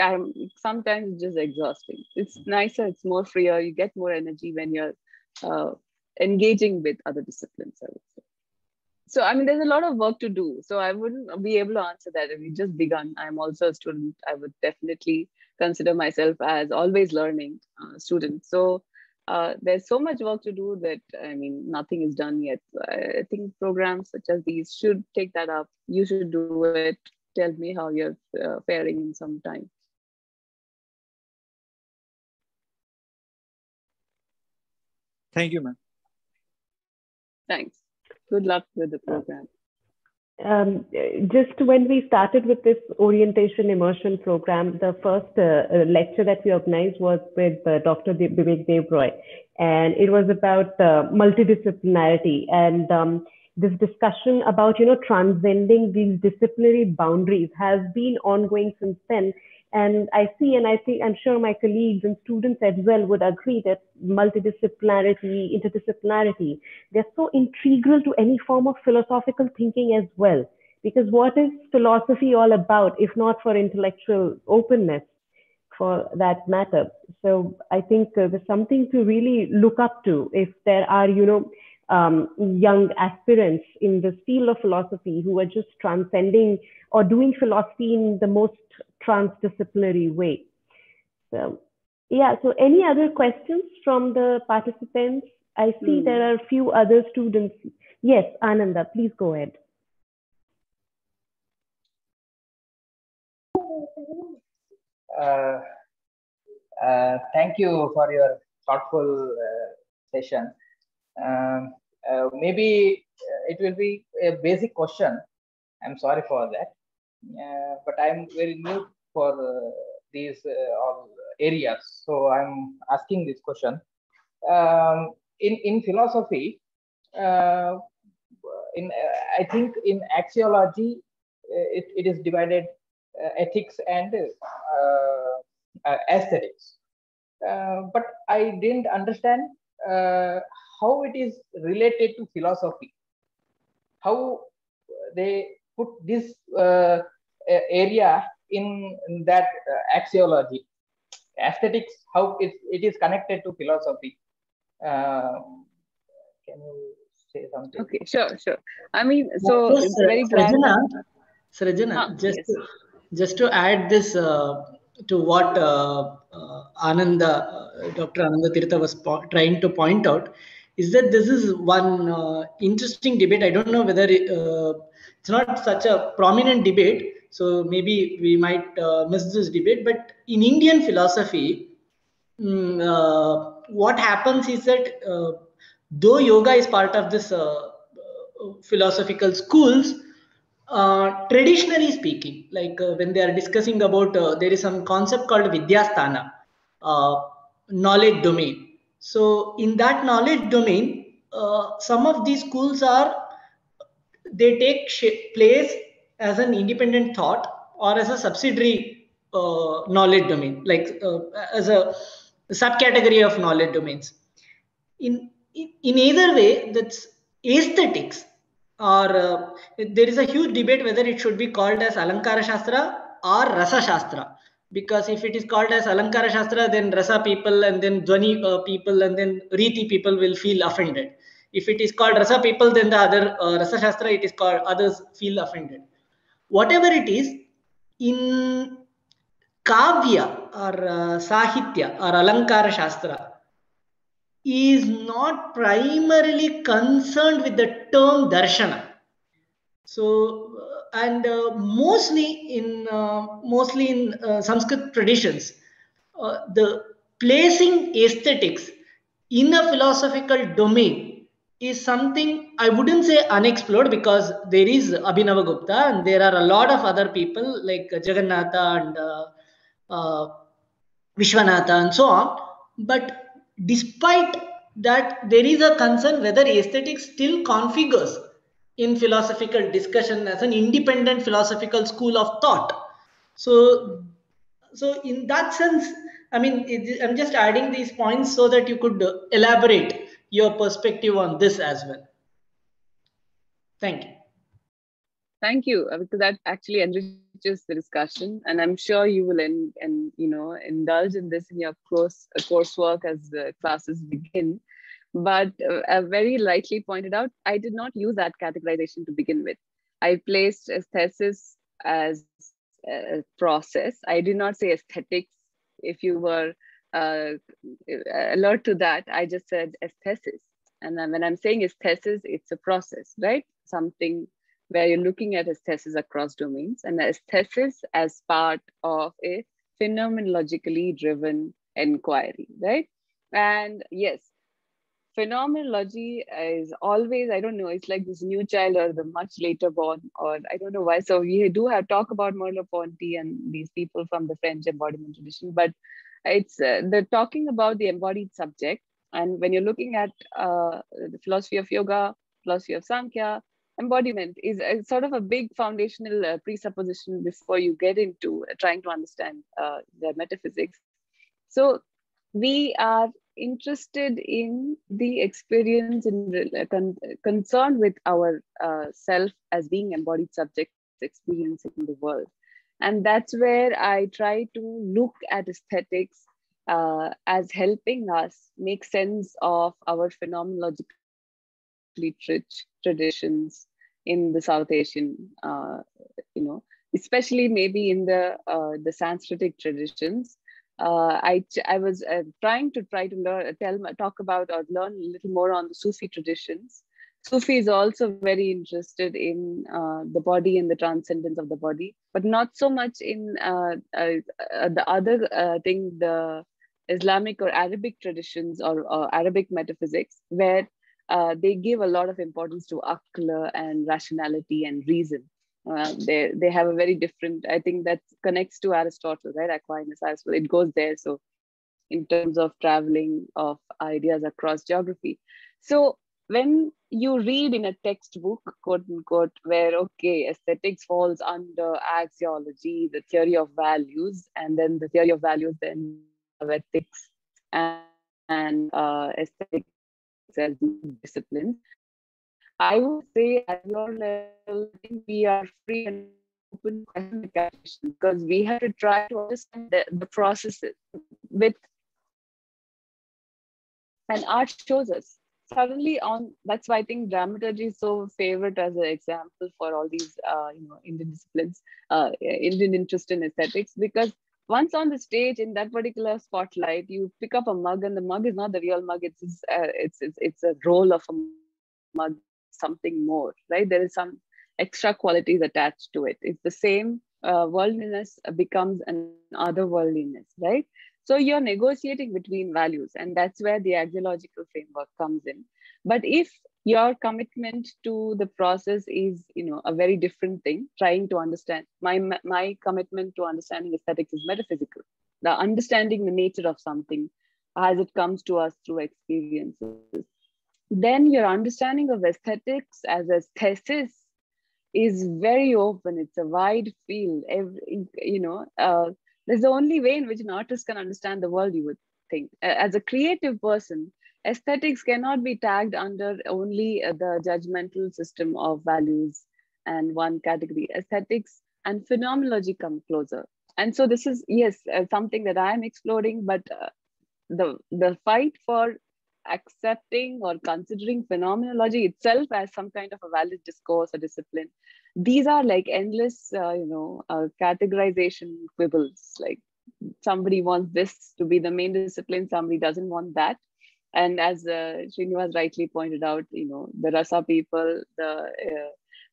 I'm, sometimes it's just exhausting. It's nicer, it's more freer, you get more energy when you're uh, engaging with other disciplines, I would say. So, I mean, there's a lot of work to do. So I wouldn't be able to answer that if you just begun. I'm also a student. I would definitely consider myself as always learning uh, student. So uh, there's so much work to do that, I mean, nothing is done yet. I think programs such as these should take that up. You should do it. Tell me how you're uh, faring in some time. Thank you, ma'am. Thanks. Good luck with the program. Um, just when we started with this orientation immersion program, the first uh, lecture that we organized was with uh, Doctor Bibek Dev Roy, and it was about uh, multidisciplinarity and um, this discussion about, you know, transcending these disciplinary boundaries has been ongoing since then. And I see, and I think, I'm sure my colleagues and students as well would agree that multidisciplinarity, interdisciplinarity, they're so integral to any form of philosophical thinking as well. Because what is philosophy all about, if not for intellectual openness, for that matter? So I think uh, there's something to really look up to if there are, you know, Um, young aspirants in the field of philosophy who are just transcending or doing philosophy in the most transdisciplinary way. So, yeah, so any other questions from the participants? I see mm. there are a few other students. Yes, Ananda, please go ahead. Uh, uh, thank you for your thoughtful uh, session. Um, uh, maybe it will be a basic question. I'm sorry for that, uh, but I'm very new for uh, these uh, all areas, so I'm asking this question. Um, in in philosophy, uh, in uh, I think in axiology, uh, it it is divided uh, ethics and uh, uh, aesthetics. Uh, but I didn't understand. Uh, how it is related to philosophy, how they put this uh, area in that uh, axiology, aesthetics, how it, it is connected to philosophy. Uh, can you say something? Okay, sure, sure. I mean, so yes, it's very Srajana, Srajana, ah, just, yes. to, just to add this uh, to what uh, uh, Ananda, uh, Doctor Ananda Tirtha was trying to point out, is that this is one uh, interesting debate. I don't know whether it, uh, it's not such a prominent debate, so maybe we might uh, miss this debate. But in Indian philosophy, um, uh, what happens is that uh, though yoga is part of this uh, philosophical schools, uh, traditionally speaking, like uh, when they are discussing about, uh, there is some concept called Vidyasthana, uh, knowledge domain. So in that knowledge domain, uh, some of these schools are, they take place as an independent thought or as a subsidiary uh, knowledge domain, like uh, as a subcategory of knowledge domains. In, in, in either way, that's aesthetics, or uh, there is a huge debate whether it should be called as Alankara Shastra or Rasa Shastra. Because if it is called as Alankara Shastra, then Rasa people and then Dhvani uh, people and then Riti people will feel offended. If it is called Rasa people, then the other uh, Rasa Shastra, it is called, others feel offended. Whatever it is, in Kavya or uh, Sahitya or Alankara Shastra is not primarily concerned with the term Darshana. So, and uh, mostly in uh, mostly in uh, Sanskrit traditions, uh, the placing aesthetics in a philosophical domain is something I wouldn't say unexplored, because there is Abhinav Gupta and there are a lot of other people like Jagannatha and uh, uh, Vishwanatha and so on. But despite that, there is a concern whether aesthetics still configures in philosophical discussion as an independent philosophical school of thought. So, so in that sense, I mean, it, I'm just adding these points so that you could elaborate your perspective on this as well. Thank you. Thank you, because that actually enriches the discussion, and I'm sure you will in, in, you know, indulge in this in your course uh, coursework as the classes begin. But uh, very rightly pointed out, I did not use that categorization to begin with. I placed aesthesis as a process. I did not say aesthetics. If you were uh, alert to that, I just said aesthesis. And then when I'm saying aesthesis, it's a process, right? Something where you're looking at aesthesis across domains, and aesthesis as part of a phenomenologically driven inquiry, right? And yes, phenomenology is always, I don't know, it's like this new child or the much later born, or I don't know why. So we do have talk about Merleau-Ponty and these people from the French embodiment tradition, but it's uh, they're talking about the embodied subject. And when you're looking at uh, the philosophy of yoga, philosophy of Samkhya, embodiment is a sort of a big foundational uh, presupposition before you get into uh, trying to understand uh, the metaphysics. So we are interested in the experience and uh, con concern with our uh, self as being embodied subjects experiencing the world. And that's where I try to look at aesthetics uh, as helping us make sense of our phenomenological rich traditions in the South Asian, uh, you know, especially maybe in the uh, the Sanskritic traditions. Uh, I I was uh, trying to try to learn tell talk about or learn a little more on the Sufi traditions. Sufi is also very interested in uh, the body and the transcendence of the body, but not so much in uh, uh, uh, the other uh, thing, the Islamic or Arabic traditions or, or Arabic metaphysics, where Uh, they give a lot of importance to akla and rationality and reason. Uh, they, they have a very different, I think that connects to Aristotle, right? Aquinas as well. It goes there. So in terms of traveling of ideas across geography. So when you read in a textbook, quote unquote, where, okay, aesthetics falls under axiology, the theory of values, and then the theory of values, then of ethics and, and uh, aesthetics as discipline, I would say at your level we are free and open communication, because we have to try to understand the, the processes with, and art shows us suddenly on. That's why I think dramaturgy is so favorite as an example for all these uh, you know, Indian disciplines, uh, Indian interest in aesthetics, because once on the stage in that particular spotlight, you pick up a mug, and the mug is not the real mug. It's uh, it's, it's it's a roll of a mug, something more, right? There is some extra qualities attached to it. It's the same uh, worldliness becomes an otherworldliness, right? So you're negotiating between values, and that's where the axiological framework comes in. But if your commitment to the process is, you know, a very different thing, trying to understand. My, my commitment to understanding aesthetics is metaphysical. The understanding the nature of something as it comes to us through experiences. Then your understanding of aesthetics as a thesis is very open. It's a wide field. Every, you know, uh, there's the only way in which an artist can understand the world, you would think. As a creative person, aesthetics cannot be tagged under only the judgmental system of values and one category. Aesthetics and phenomenology come closer. And so this is, yes, something that I'm exploring, but uh, the, the fight for accepting or considering phenomenology itself as some kind of a valid discourse or discipline. These are like endless, uh, you know, uh, categorization quibbles. Like somebody wants this to be the main discipline, somebody doesn't want that. And as uh, Srinivas rightly pointed out, you know, the Rasa people, the uh,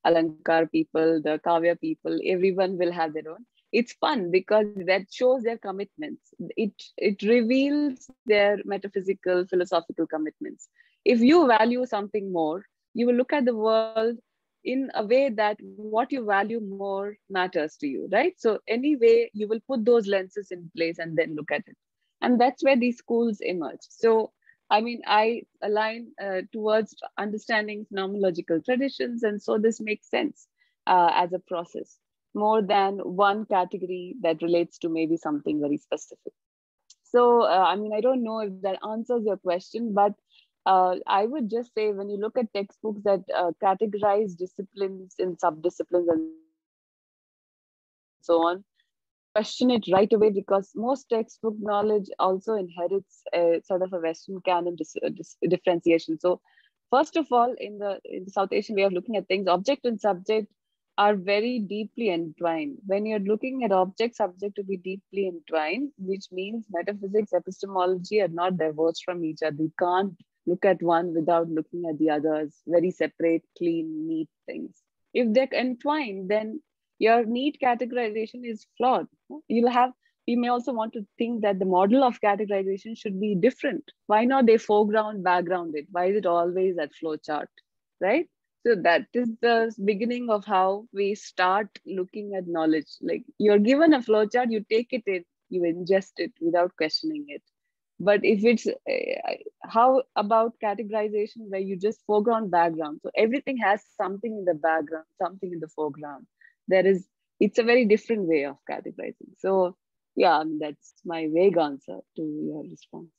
Alankar people, the Kavya people, everyone will have their own. it's fun because that shows their commitments. It, it reveals their metaphysical, philosophical commitments. If you value something more, you will look at the world in a way that what you value more matters to you, right? So anyway, you will put those lenses in place and then look at it. And that's where these schools emerge. So, I mean, I align uh, towards understanding phenomenological traditions. And so this makes sense uh, as a process, more than one category that relates to maybe something very specific. So, uh, I mean, I don't know if that answers your question, but Uh, I would just say when you look at textbooks that uh, categorize disciplines in subdisciplines and so on, question it right away, because most textbook knowledge also inherits a sort of a Western canon dis dis differentiation. So first of all, in the, in the South Asian way of looking at things, object and subject are very deeply entwined. When you're looking at object, subject to be deeply entwined, which means metaphysics, epistemology are not divorced from each other. You can't look at one without looking at the others, very separate, clean, neat things. If they're entwined, then your neat categorization is flawed. You'll have, you may also want to think that the model of categorization should be different. Why not they foreground, background it? Why is it always that flowchart, right? So that is the beginning of how we start looking at knowledge. Like, you're given a flowchart, you take it in, you ingest it without questioning it. But if it's, uh, how about categorization where you just foreground, background? So everything has something in the background, something in the foreground. There is, it's a very different way of categorizing. So yeah, I mean, that's my vague answer to your response.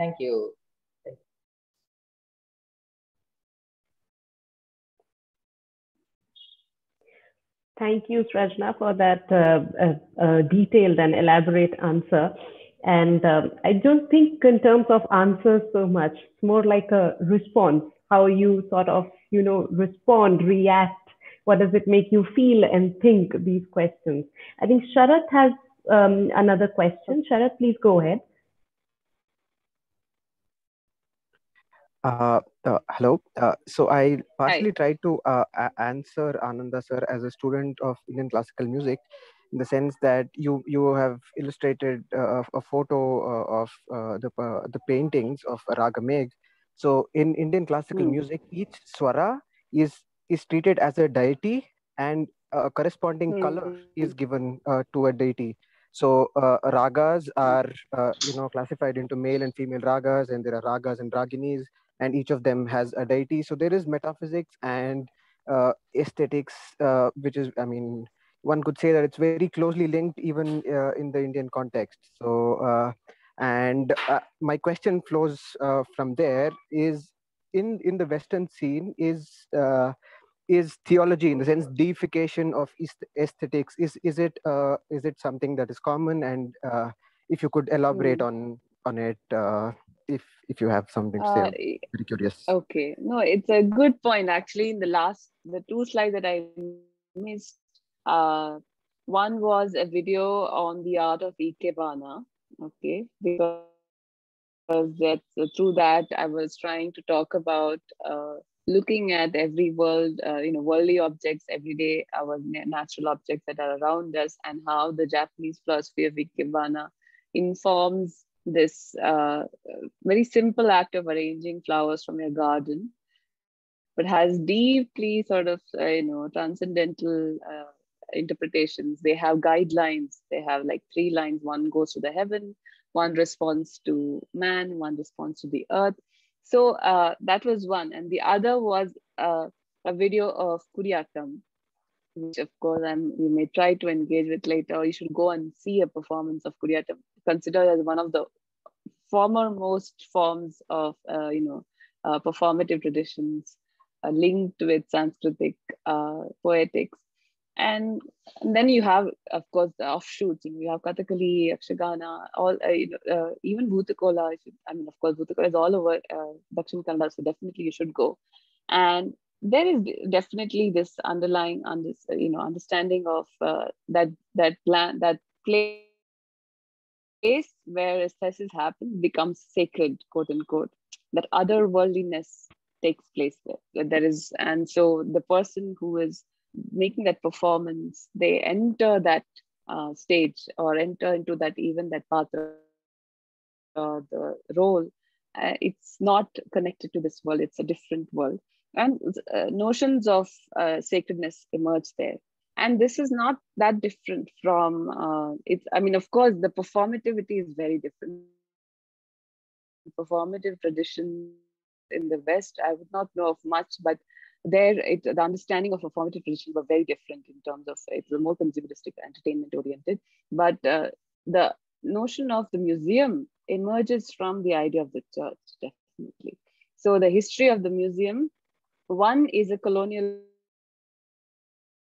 Thank you. Thank you, Srajana, for that uh, uh, detailed and elaborate answer. And um, I don't think in terms of answers so much, it's more like a response, how you sort of, you know, respond, react, what does it make you feel and think these questions. I think Sharath has um, another question. Sharath, please go ahead. Uh, uh, hello. Uh, so I partially Hi. tried to uh, answer Ananda sir as a student of Indian classical music, in the sense that you you have illustrated uh, a photo uh, of uh, the uh, the paintings of Raga Megh. So in Indian classical mm. music, each swara is is treated as a deity, and a corresponding mm. color is given uh, to a deity. So uh, ragas are uh, you know classified into male and female ragas, and there are ragas and raginis. And each of them has a deity. So there is metaphysics and uh, aesthetics, uh, which is, I mean, one could say that it's very closely linked even uh, in the Indian context. So, uh, and uh, my question flows uh, from there is, in, in the Western scene, is, uh, is theology, in the sense deification of aesthetics, is, is, it, uh, is it something that is common? And uh, if you could elaborate on, on it, uh, If, if you have something to say, uh, I'm very curious. Okay, no, it's a good point. Actually, in the last, the two slides that I missed, uh, one was a video on the art of Ikebana, okay, because that, uh, through that I was trying to talk about uh, looking at every world, uh, you know, worldly objects, everyday, our natural objects that are around us, and how the Japanese philosophy of Ikebana informs this uh, very simple act of arranging flowers from your garden, but has deeply sort of, uh, you know, transcendental uh, interpretations. They have guidelines. They have like three lines. One goes to the heaven, one responds to man, one responds to the earth. So uh, that was one. And the other was uh, a video of Kutiyattam, which of course I'm, you may try to engage with later, or you should go and see a performance of Kutiyattam, considered as one of the foremost forms of, uh, you know, uh, performative traditions uh, linked with Sanskritic uh, poetics. And, and then you have, of course, the offshoots. You have Kathakali, Akshagana, all, uh, you know, uh, even Bhutakola. I mean, of course, Bhutakola is all over uh, Dakshin Kannada, so definitely you should go. And there is definitely this underlying, under, you know, understanding of uh, that that plan, that play. Place where excesses happen becomes sacred, quote unquote. That otherworldliness takes place there. There is, and so the person who is making that performance, they enter that uh, stage or enter into that, even that patra, uh, the role, uh, it's not connected to this world, it's a different world. And uh, notions of uh, sacredness emerge there. And this is not that different from, uh, it's, I mean, of course, the performativity is very different. The performative tradition in the West, I would not know of much, but there, it, the understanding of performative tradition were very different in terms of, it was more consumeristic, entertainment oriented. But uh, the notion of the museum emerges from the idea of the church, definitely. So the history of the museum, one is a colonial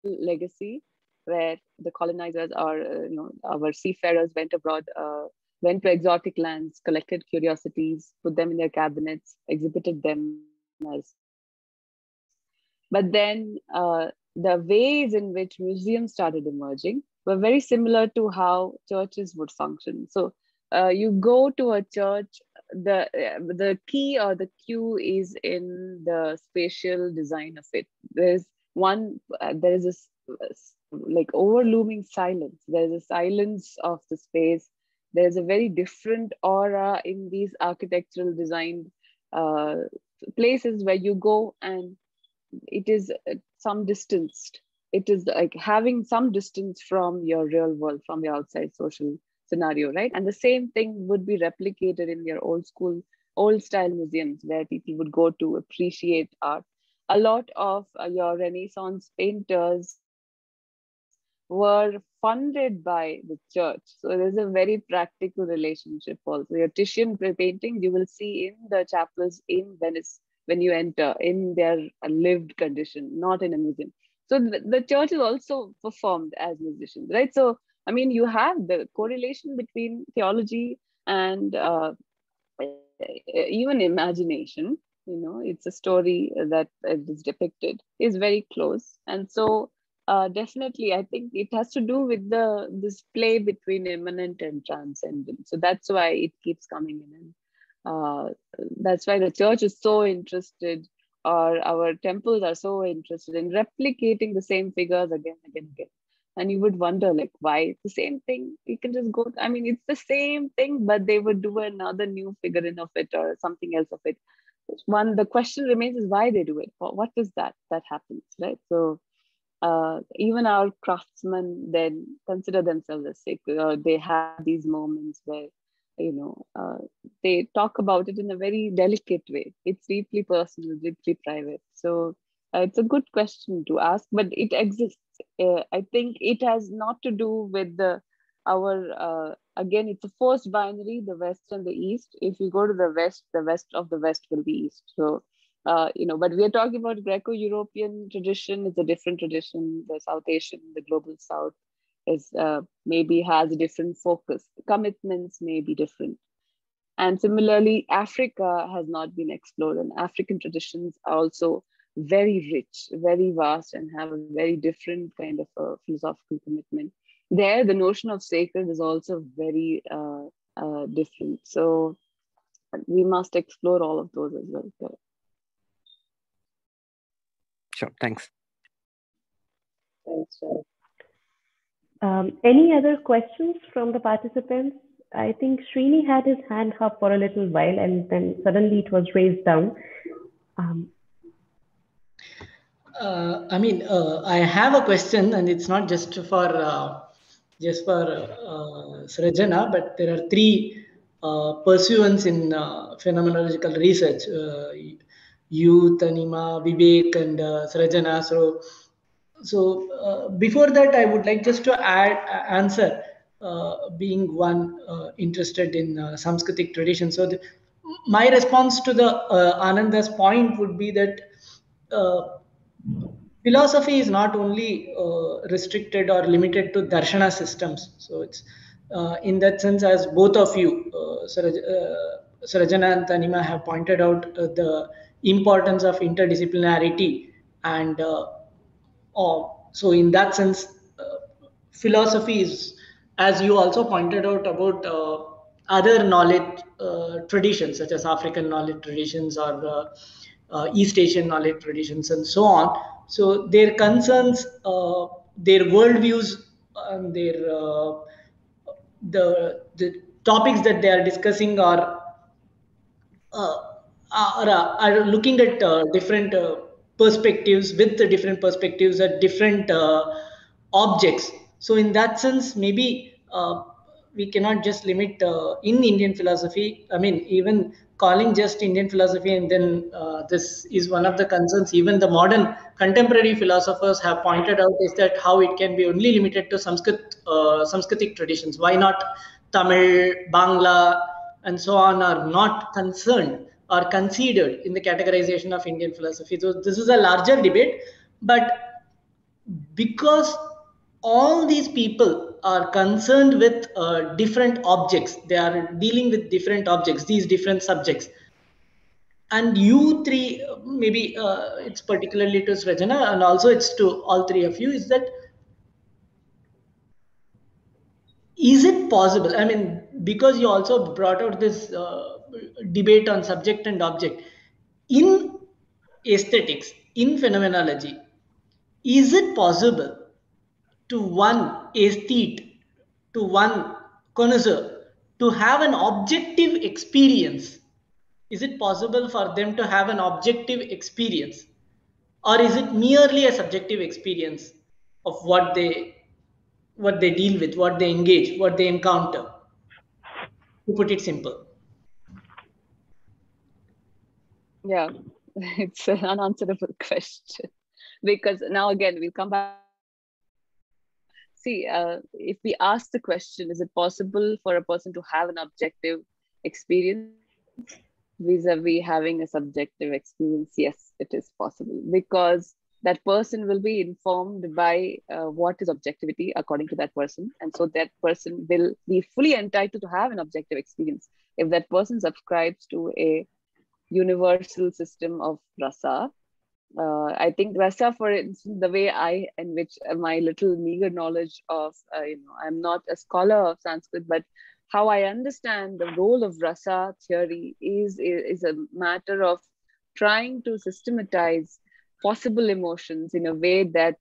legacy where the colonizers or uh, you know, our seafarers went abroad, uh, went to exotic lands, collected curiosities, put them in their cabinets, exhibited them as. But then uh, the ways in which museums started emerging were very similar to how churches would function. So uh, you go to a church, the, the key or the cue is in the spatial design of it. There's one, uh, there is this uh, like overlooming silence. There's a silence of the space. There's a very different aura in these architectural designed uh, places where you go and it is some distanced. It is like having some distance from your real world, from your outside social scenario, right? And the same thing would be replicated in your old school, old style museums where people would go to appreciate art. A lot of uh, your Renaissance painters were funded by the church. So there's a very practical relationship also. Your Titian painting, you will see in the chapels in Venice when you enter, in their lived condition, not in a museum. So the, the church is also performed as musicians, right? So, I mean, you have the correlation between theology and uh, even imagination, you know, it's a story that is depicted, is very close. And so uh, definitely, I think it has to do with the this play between immanent and transcendent. So that's why it keeps coming in. And Uh, that's why the church is so interested, or our temples are so interested in replicating the same figures again and again and again. And you would wonder, like, why the same thing? You can just go, I mean, it's the same thing, but they would do another new figurine of it or something else of it. One, the question remains is why they do it. What is that that happens, right? So uh, even our craftsmen then consider themselves as sacred, or they have these moments where you know, uh, they talk about it in a very delicate way. It's deeply personal, deeply private. So uh, it's a good question to ask, but it exists. Uh, I think it has not to do with the our, uh, again, it's a forced binary, the West and the East. If you go to the West, the West of the West will be East. So, uh, you know, but we are talking about Greco-European tradition. It's a different tradition. The South Asian, the global South, is uh, maybe has a different focus. Commitments may be different. And similarly, Africa has not been explored, and African traditions are also very rich, very vast, and have a very different kind of a philosophical commitment. There, the notion of sacred is also very uh, uh, different. So we must explore all of those as well. Sure, thanks. Thanks, sir. Um, any other questions from the participants? I think Srini had his hand up for a little while and then suddenly it was raised down. Um. Uh, I mean, uh, I have a question, and it's not just for uh, just for uh, Srajana, but there are three uh, pursuants in uh, phenomenological research, uh, youth, Anima, Vivek, and uh, Srajana. So, So uh, before that, I would like just to add uh, answer, uh, being one uh, interested in uh, Sanskritic tradition. So the, my response to the uh, Ananda's point would be that uh, philosophy is not only uh, restricted or limited to darshana systems. So it's uh, in that sense, as both of you, uh, Saraj, uh, Srajana and Tanima, have pointed out uh, the importance of interdisciplinarity and uh, Oh, so in that sense, uh, philosophy is, as you also pointed out about uh, other knowledge uh, traditions, such as African knowledge traditions or uh, uh, East Asian knowledge traditions and so on. So their concerns, uh, their worldviews, and their uh, the the topics that they are discussing are uh, are, are looking at uh, different uh, perspectives with the different perspectives at different uh, objects. So in that sense, maybe uh, we cannot just limit uh, in Indian philosophy. I mean, even calling just Indian philosophy, and then uh, this is one of the concerns even the modern contemporary philosophers have pointed out, is that how it can be only limited to Sanskrit, uh, Sanskritic traditions. Why not Tamil, Bangla, and so on are not concerned or considered in the categorization of Indian philosophy. So this is a larger debate, but because all these people are concerned with uh, different objects, they are dealing with different objects, these different subjects. And you three, maybe uh, it's particularly to Srajana, and also it's to all three of you, is that, is it possible, I mean, because you also brought out this uh, debate on subject and object, in aesthetics, in phenomenology, is it possible to one aesthete, to one connoisseur, to have an objective experience? Is it possible for them to have an objective experience? Or is it merely a subjective experience of what they, what they deal with, what they engage, what they encounter? To put it simple. Yeah, it's an unanswerable question, because now again, we'll come back. See, uh, if we ask the question, is it possible for a person to have an objective experience vis-a-vis having a subjective experience? Yes, it is possible, because that person will be informed by uh, what is objectivity according to that person. And so that person will be fully entitled to have an objective experience if that person subscribes to a universal system of rasa. Uh, I think rasa, for instance, the way I, in which my little meager knowledge of, uh, you know, I'm not a scholar of Sanskrit, but how I understand the role of rasa theory is, is a matter of trying to systematize possible emotions in a way that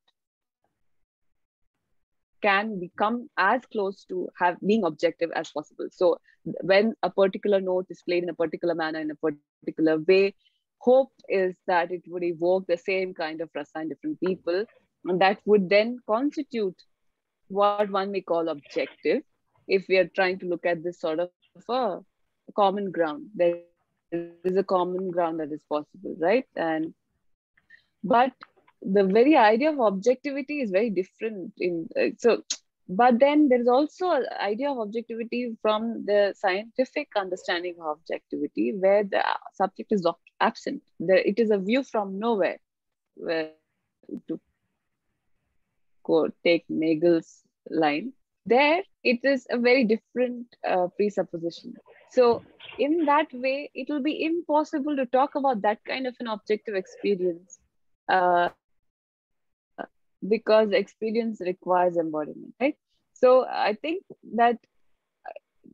can become as close to have being objective as possible. So when a particular note is played in a particular manner, in a particular way, hope is that it would evoke the same kind of rasa in different people, and that would then constitute what one may call objective if we are trying to look at this sort of a common ground. There is a common ground that is possible, right? And but the very idea of objectivity is very different in uh, so but then there is also an idea of objectivity from the scientific understanding of objectivity, where the subject is absent. There, it is a view from nowhere. Where, to quote, take Nagel's line, there it is a very different uh, presupposition. So in that way, it will be impossible to talk about that kind of an objective experience, uh, because experience requires embodiment, right? So I think that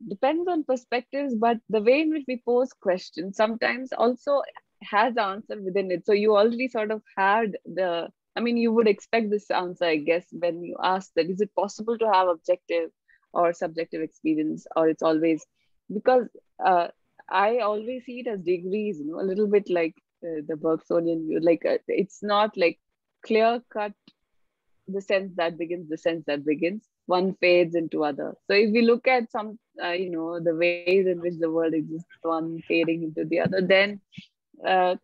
depends on perspectives, but the way in which we pose questions sometimes also has the answer within it. So you already sort of had the, I mean, you would expect this answer, I guess, when you ask that, is it possible to have objective or subjective experience, or it's always, because uh, I always see it as degrees, you know, a little bit like uh, the Bergsonian view, like uh, it's not like clear cut, the sense that begins, the sense that begins, one fades into other. So if we look at some, uh, you know, the ways in which the world exists, one fading into the other, then uh,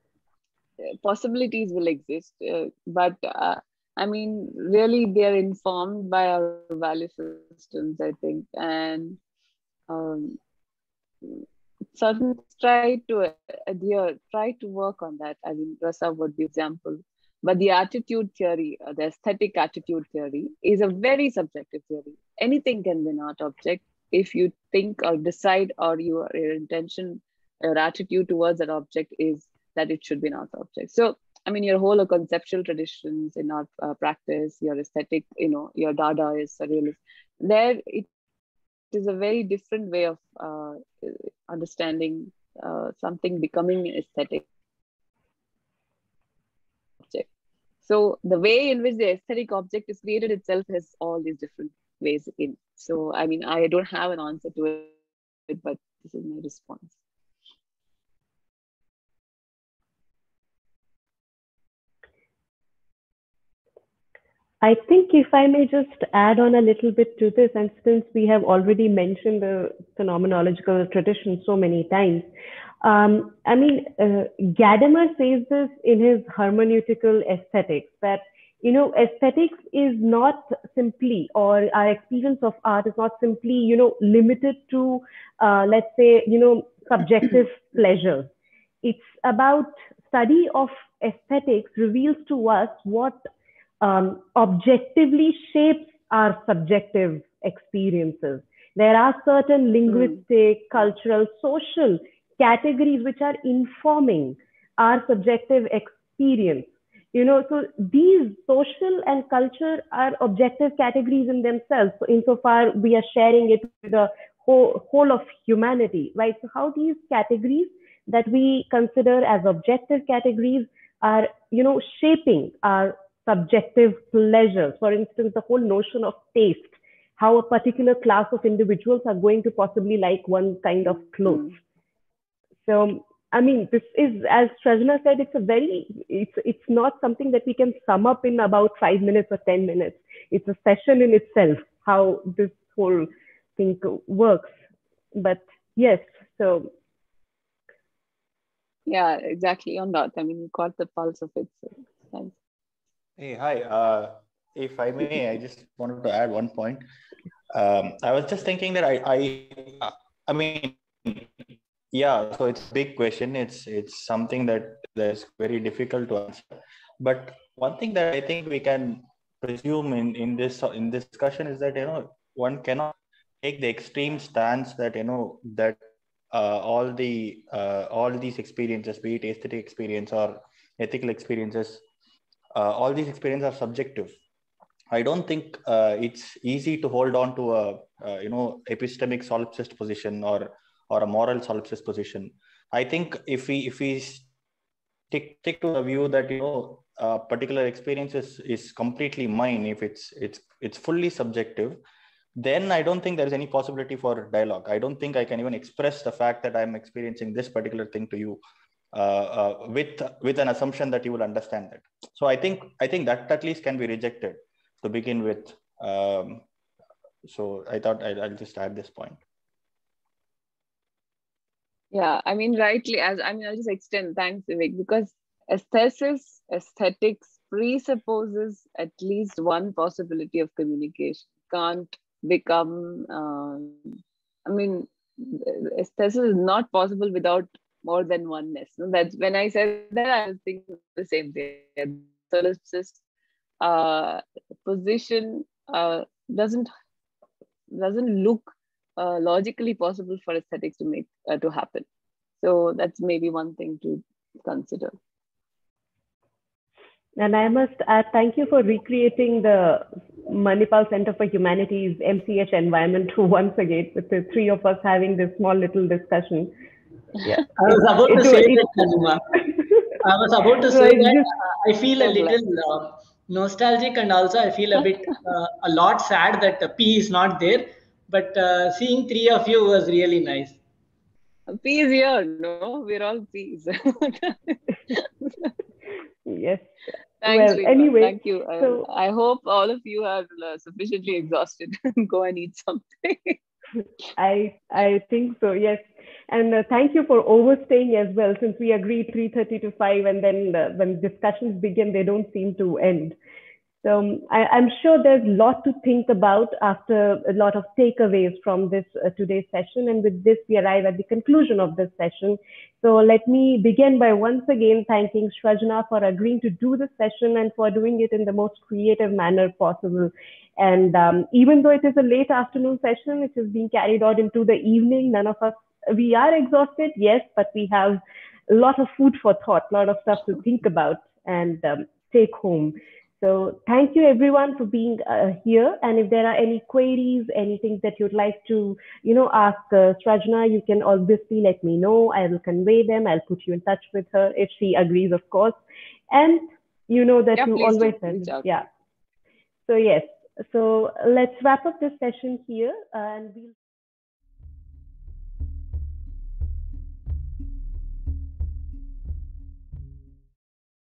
possibilities will exist. Uh, but uh, I mean, really, they are informed by our value systems, I think. And um, certainly try to adhere, try to work on that. I mean, rasa would be an example. But the attitude theory, or the aesthetic attitude theory, is a very subjective theory. Anything can be an art object if you think or decide, or your, your intention or attitude towards that object is that it should be an art object. So, I mean, your whole conceptual traditions in art uh, practice, your aesthetic, you know, your Dadaist, surrealist, there it is a very different way of uh, understanding uh, something becoming aesthetic. So the way in which the aesthetic object is created itself has all these different ways in. So, I mean, I don't have an answer to it, but this is my response. I think if I may just add on a little bit to this, and since we have already mentioned the phenomenological tradition so many times, um, I mean, uh, Gadamer says this in his hermeneutical aesthetics, that, you know, aesthetics is not simply, or our experience of art is not simply, you know, limited to, uh, let's say, you know, subjective pleasure. It's about study of aesthetics reveals to us what Um, objectively shapes our subjective experiences. There are certain linguistic, mm. cultural, social categories which are informing our subjective experience. You know, so these social and culture are objective categories in themselves. So insofar we are sharing it with the whole, whole of humanity, right? So how these categories that we consider as objective categories are, you know, shaping our subjective pleasures. For instance, the whole notion of taste, how a particular class of individuals are going to possibly like one kind of clothes. Mm. So, I mean, this is, as Srajana said, it's a very, it's, it's not something that we can sum up in about five minutes or ten minutes. It's a session in itself, how this whole thing works. But yes, so. Yeah, exactly on that. I mean, you caught the pulse of it. So thanks. Hey, hi. Uh, if I may, I just wanted to add one point. Um, I was just thinking that I, I, I mean, yeah. So it's a big question. It's it's something that that's very difficult to answer. But one thing that I think we can presume in in this in this discussion is that, you know, one cannot take the extreme stance that, you know, that uh, all the uh, all these experiences, be it aesthetic experience or ethical experiences, Uh, all these experiences are subjective. I don't think uh, it's easy to hold on to a, uh, you know, epistemic solipsist position or or a moral solipsist position. I think if we if we stick, stick to the view that, you know, a particular experience is, is completely mine, if it's it's it's fully subjective, then I don't think there's any possibility for dialogue. I don't think I can even express the fact that I'm experiencing this particular thing to you. Uh, uh, with with an assumption that you will understand it. So I think I think that at least can be rejected to begin with. Um, so I thought I'll, I'll just add this point. Yeah, I mean, rightly, as I mean, I'll just extend. Thanks, Vivek, because aesthetics aesthetics presupposes at least one possibility of communication. Can't become. Um, I mean, aesthetics is not possible without more than oneness. So that's when I said that, I was thinking the same thing. Solipsist uh, position uh, doesn't doesn't look uh, logically possible for aesthetics to make uh, to happen. So that's maybe one thing to consider. And I must add, thank you for recreating the Manipal Center for Humanities M C H environment once again, with the three of us having this small little discussion. Yeah, I was about to say that, I was about to say that I feel a little uh, nostalgic, and also I feel a bit, uh, a lot sad that uh, P is not there. But uh, seeing three of you was really nice. P is here, no? We're all P's. Yes. Thanks, well, anyway, thank you. Uh, so, I hope all of you are uh, sufficiently exhausted. Go and eat something. I I think so, yes. And uh, thank you for overstaying as well, since we agreed three thirty to five, and then uh, when discussions begin, they don't seem to end. So um, I, I'm sure there's a lot to think about after a lot of takeaways from this uh, today's session. And with this, we arrive at the conclusion of this session. So let me begin by once again thanking Srajana for agreeing to do this session and for doing it in the most creative manner possible. And um, even though it is a late afternoon session, it is being carried out into the evening. None of us We are exhausted, yes, but we have a lot of food for thought, a lot of stuff to think about and um, take home. So thank you everyone for being uh, here. And if there are any queries, anything that you'd like to, you know, ask uh, Srajana, you can obviously let me know. I will convey them. I'll put you in touch with her if she agrees, of course. And you know that yeah, you always help. Yeah. So yes. So let's wrap up this session here, and we'll.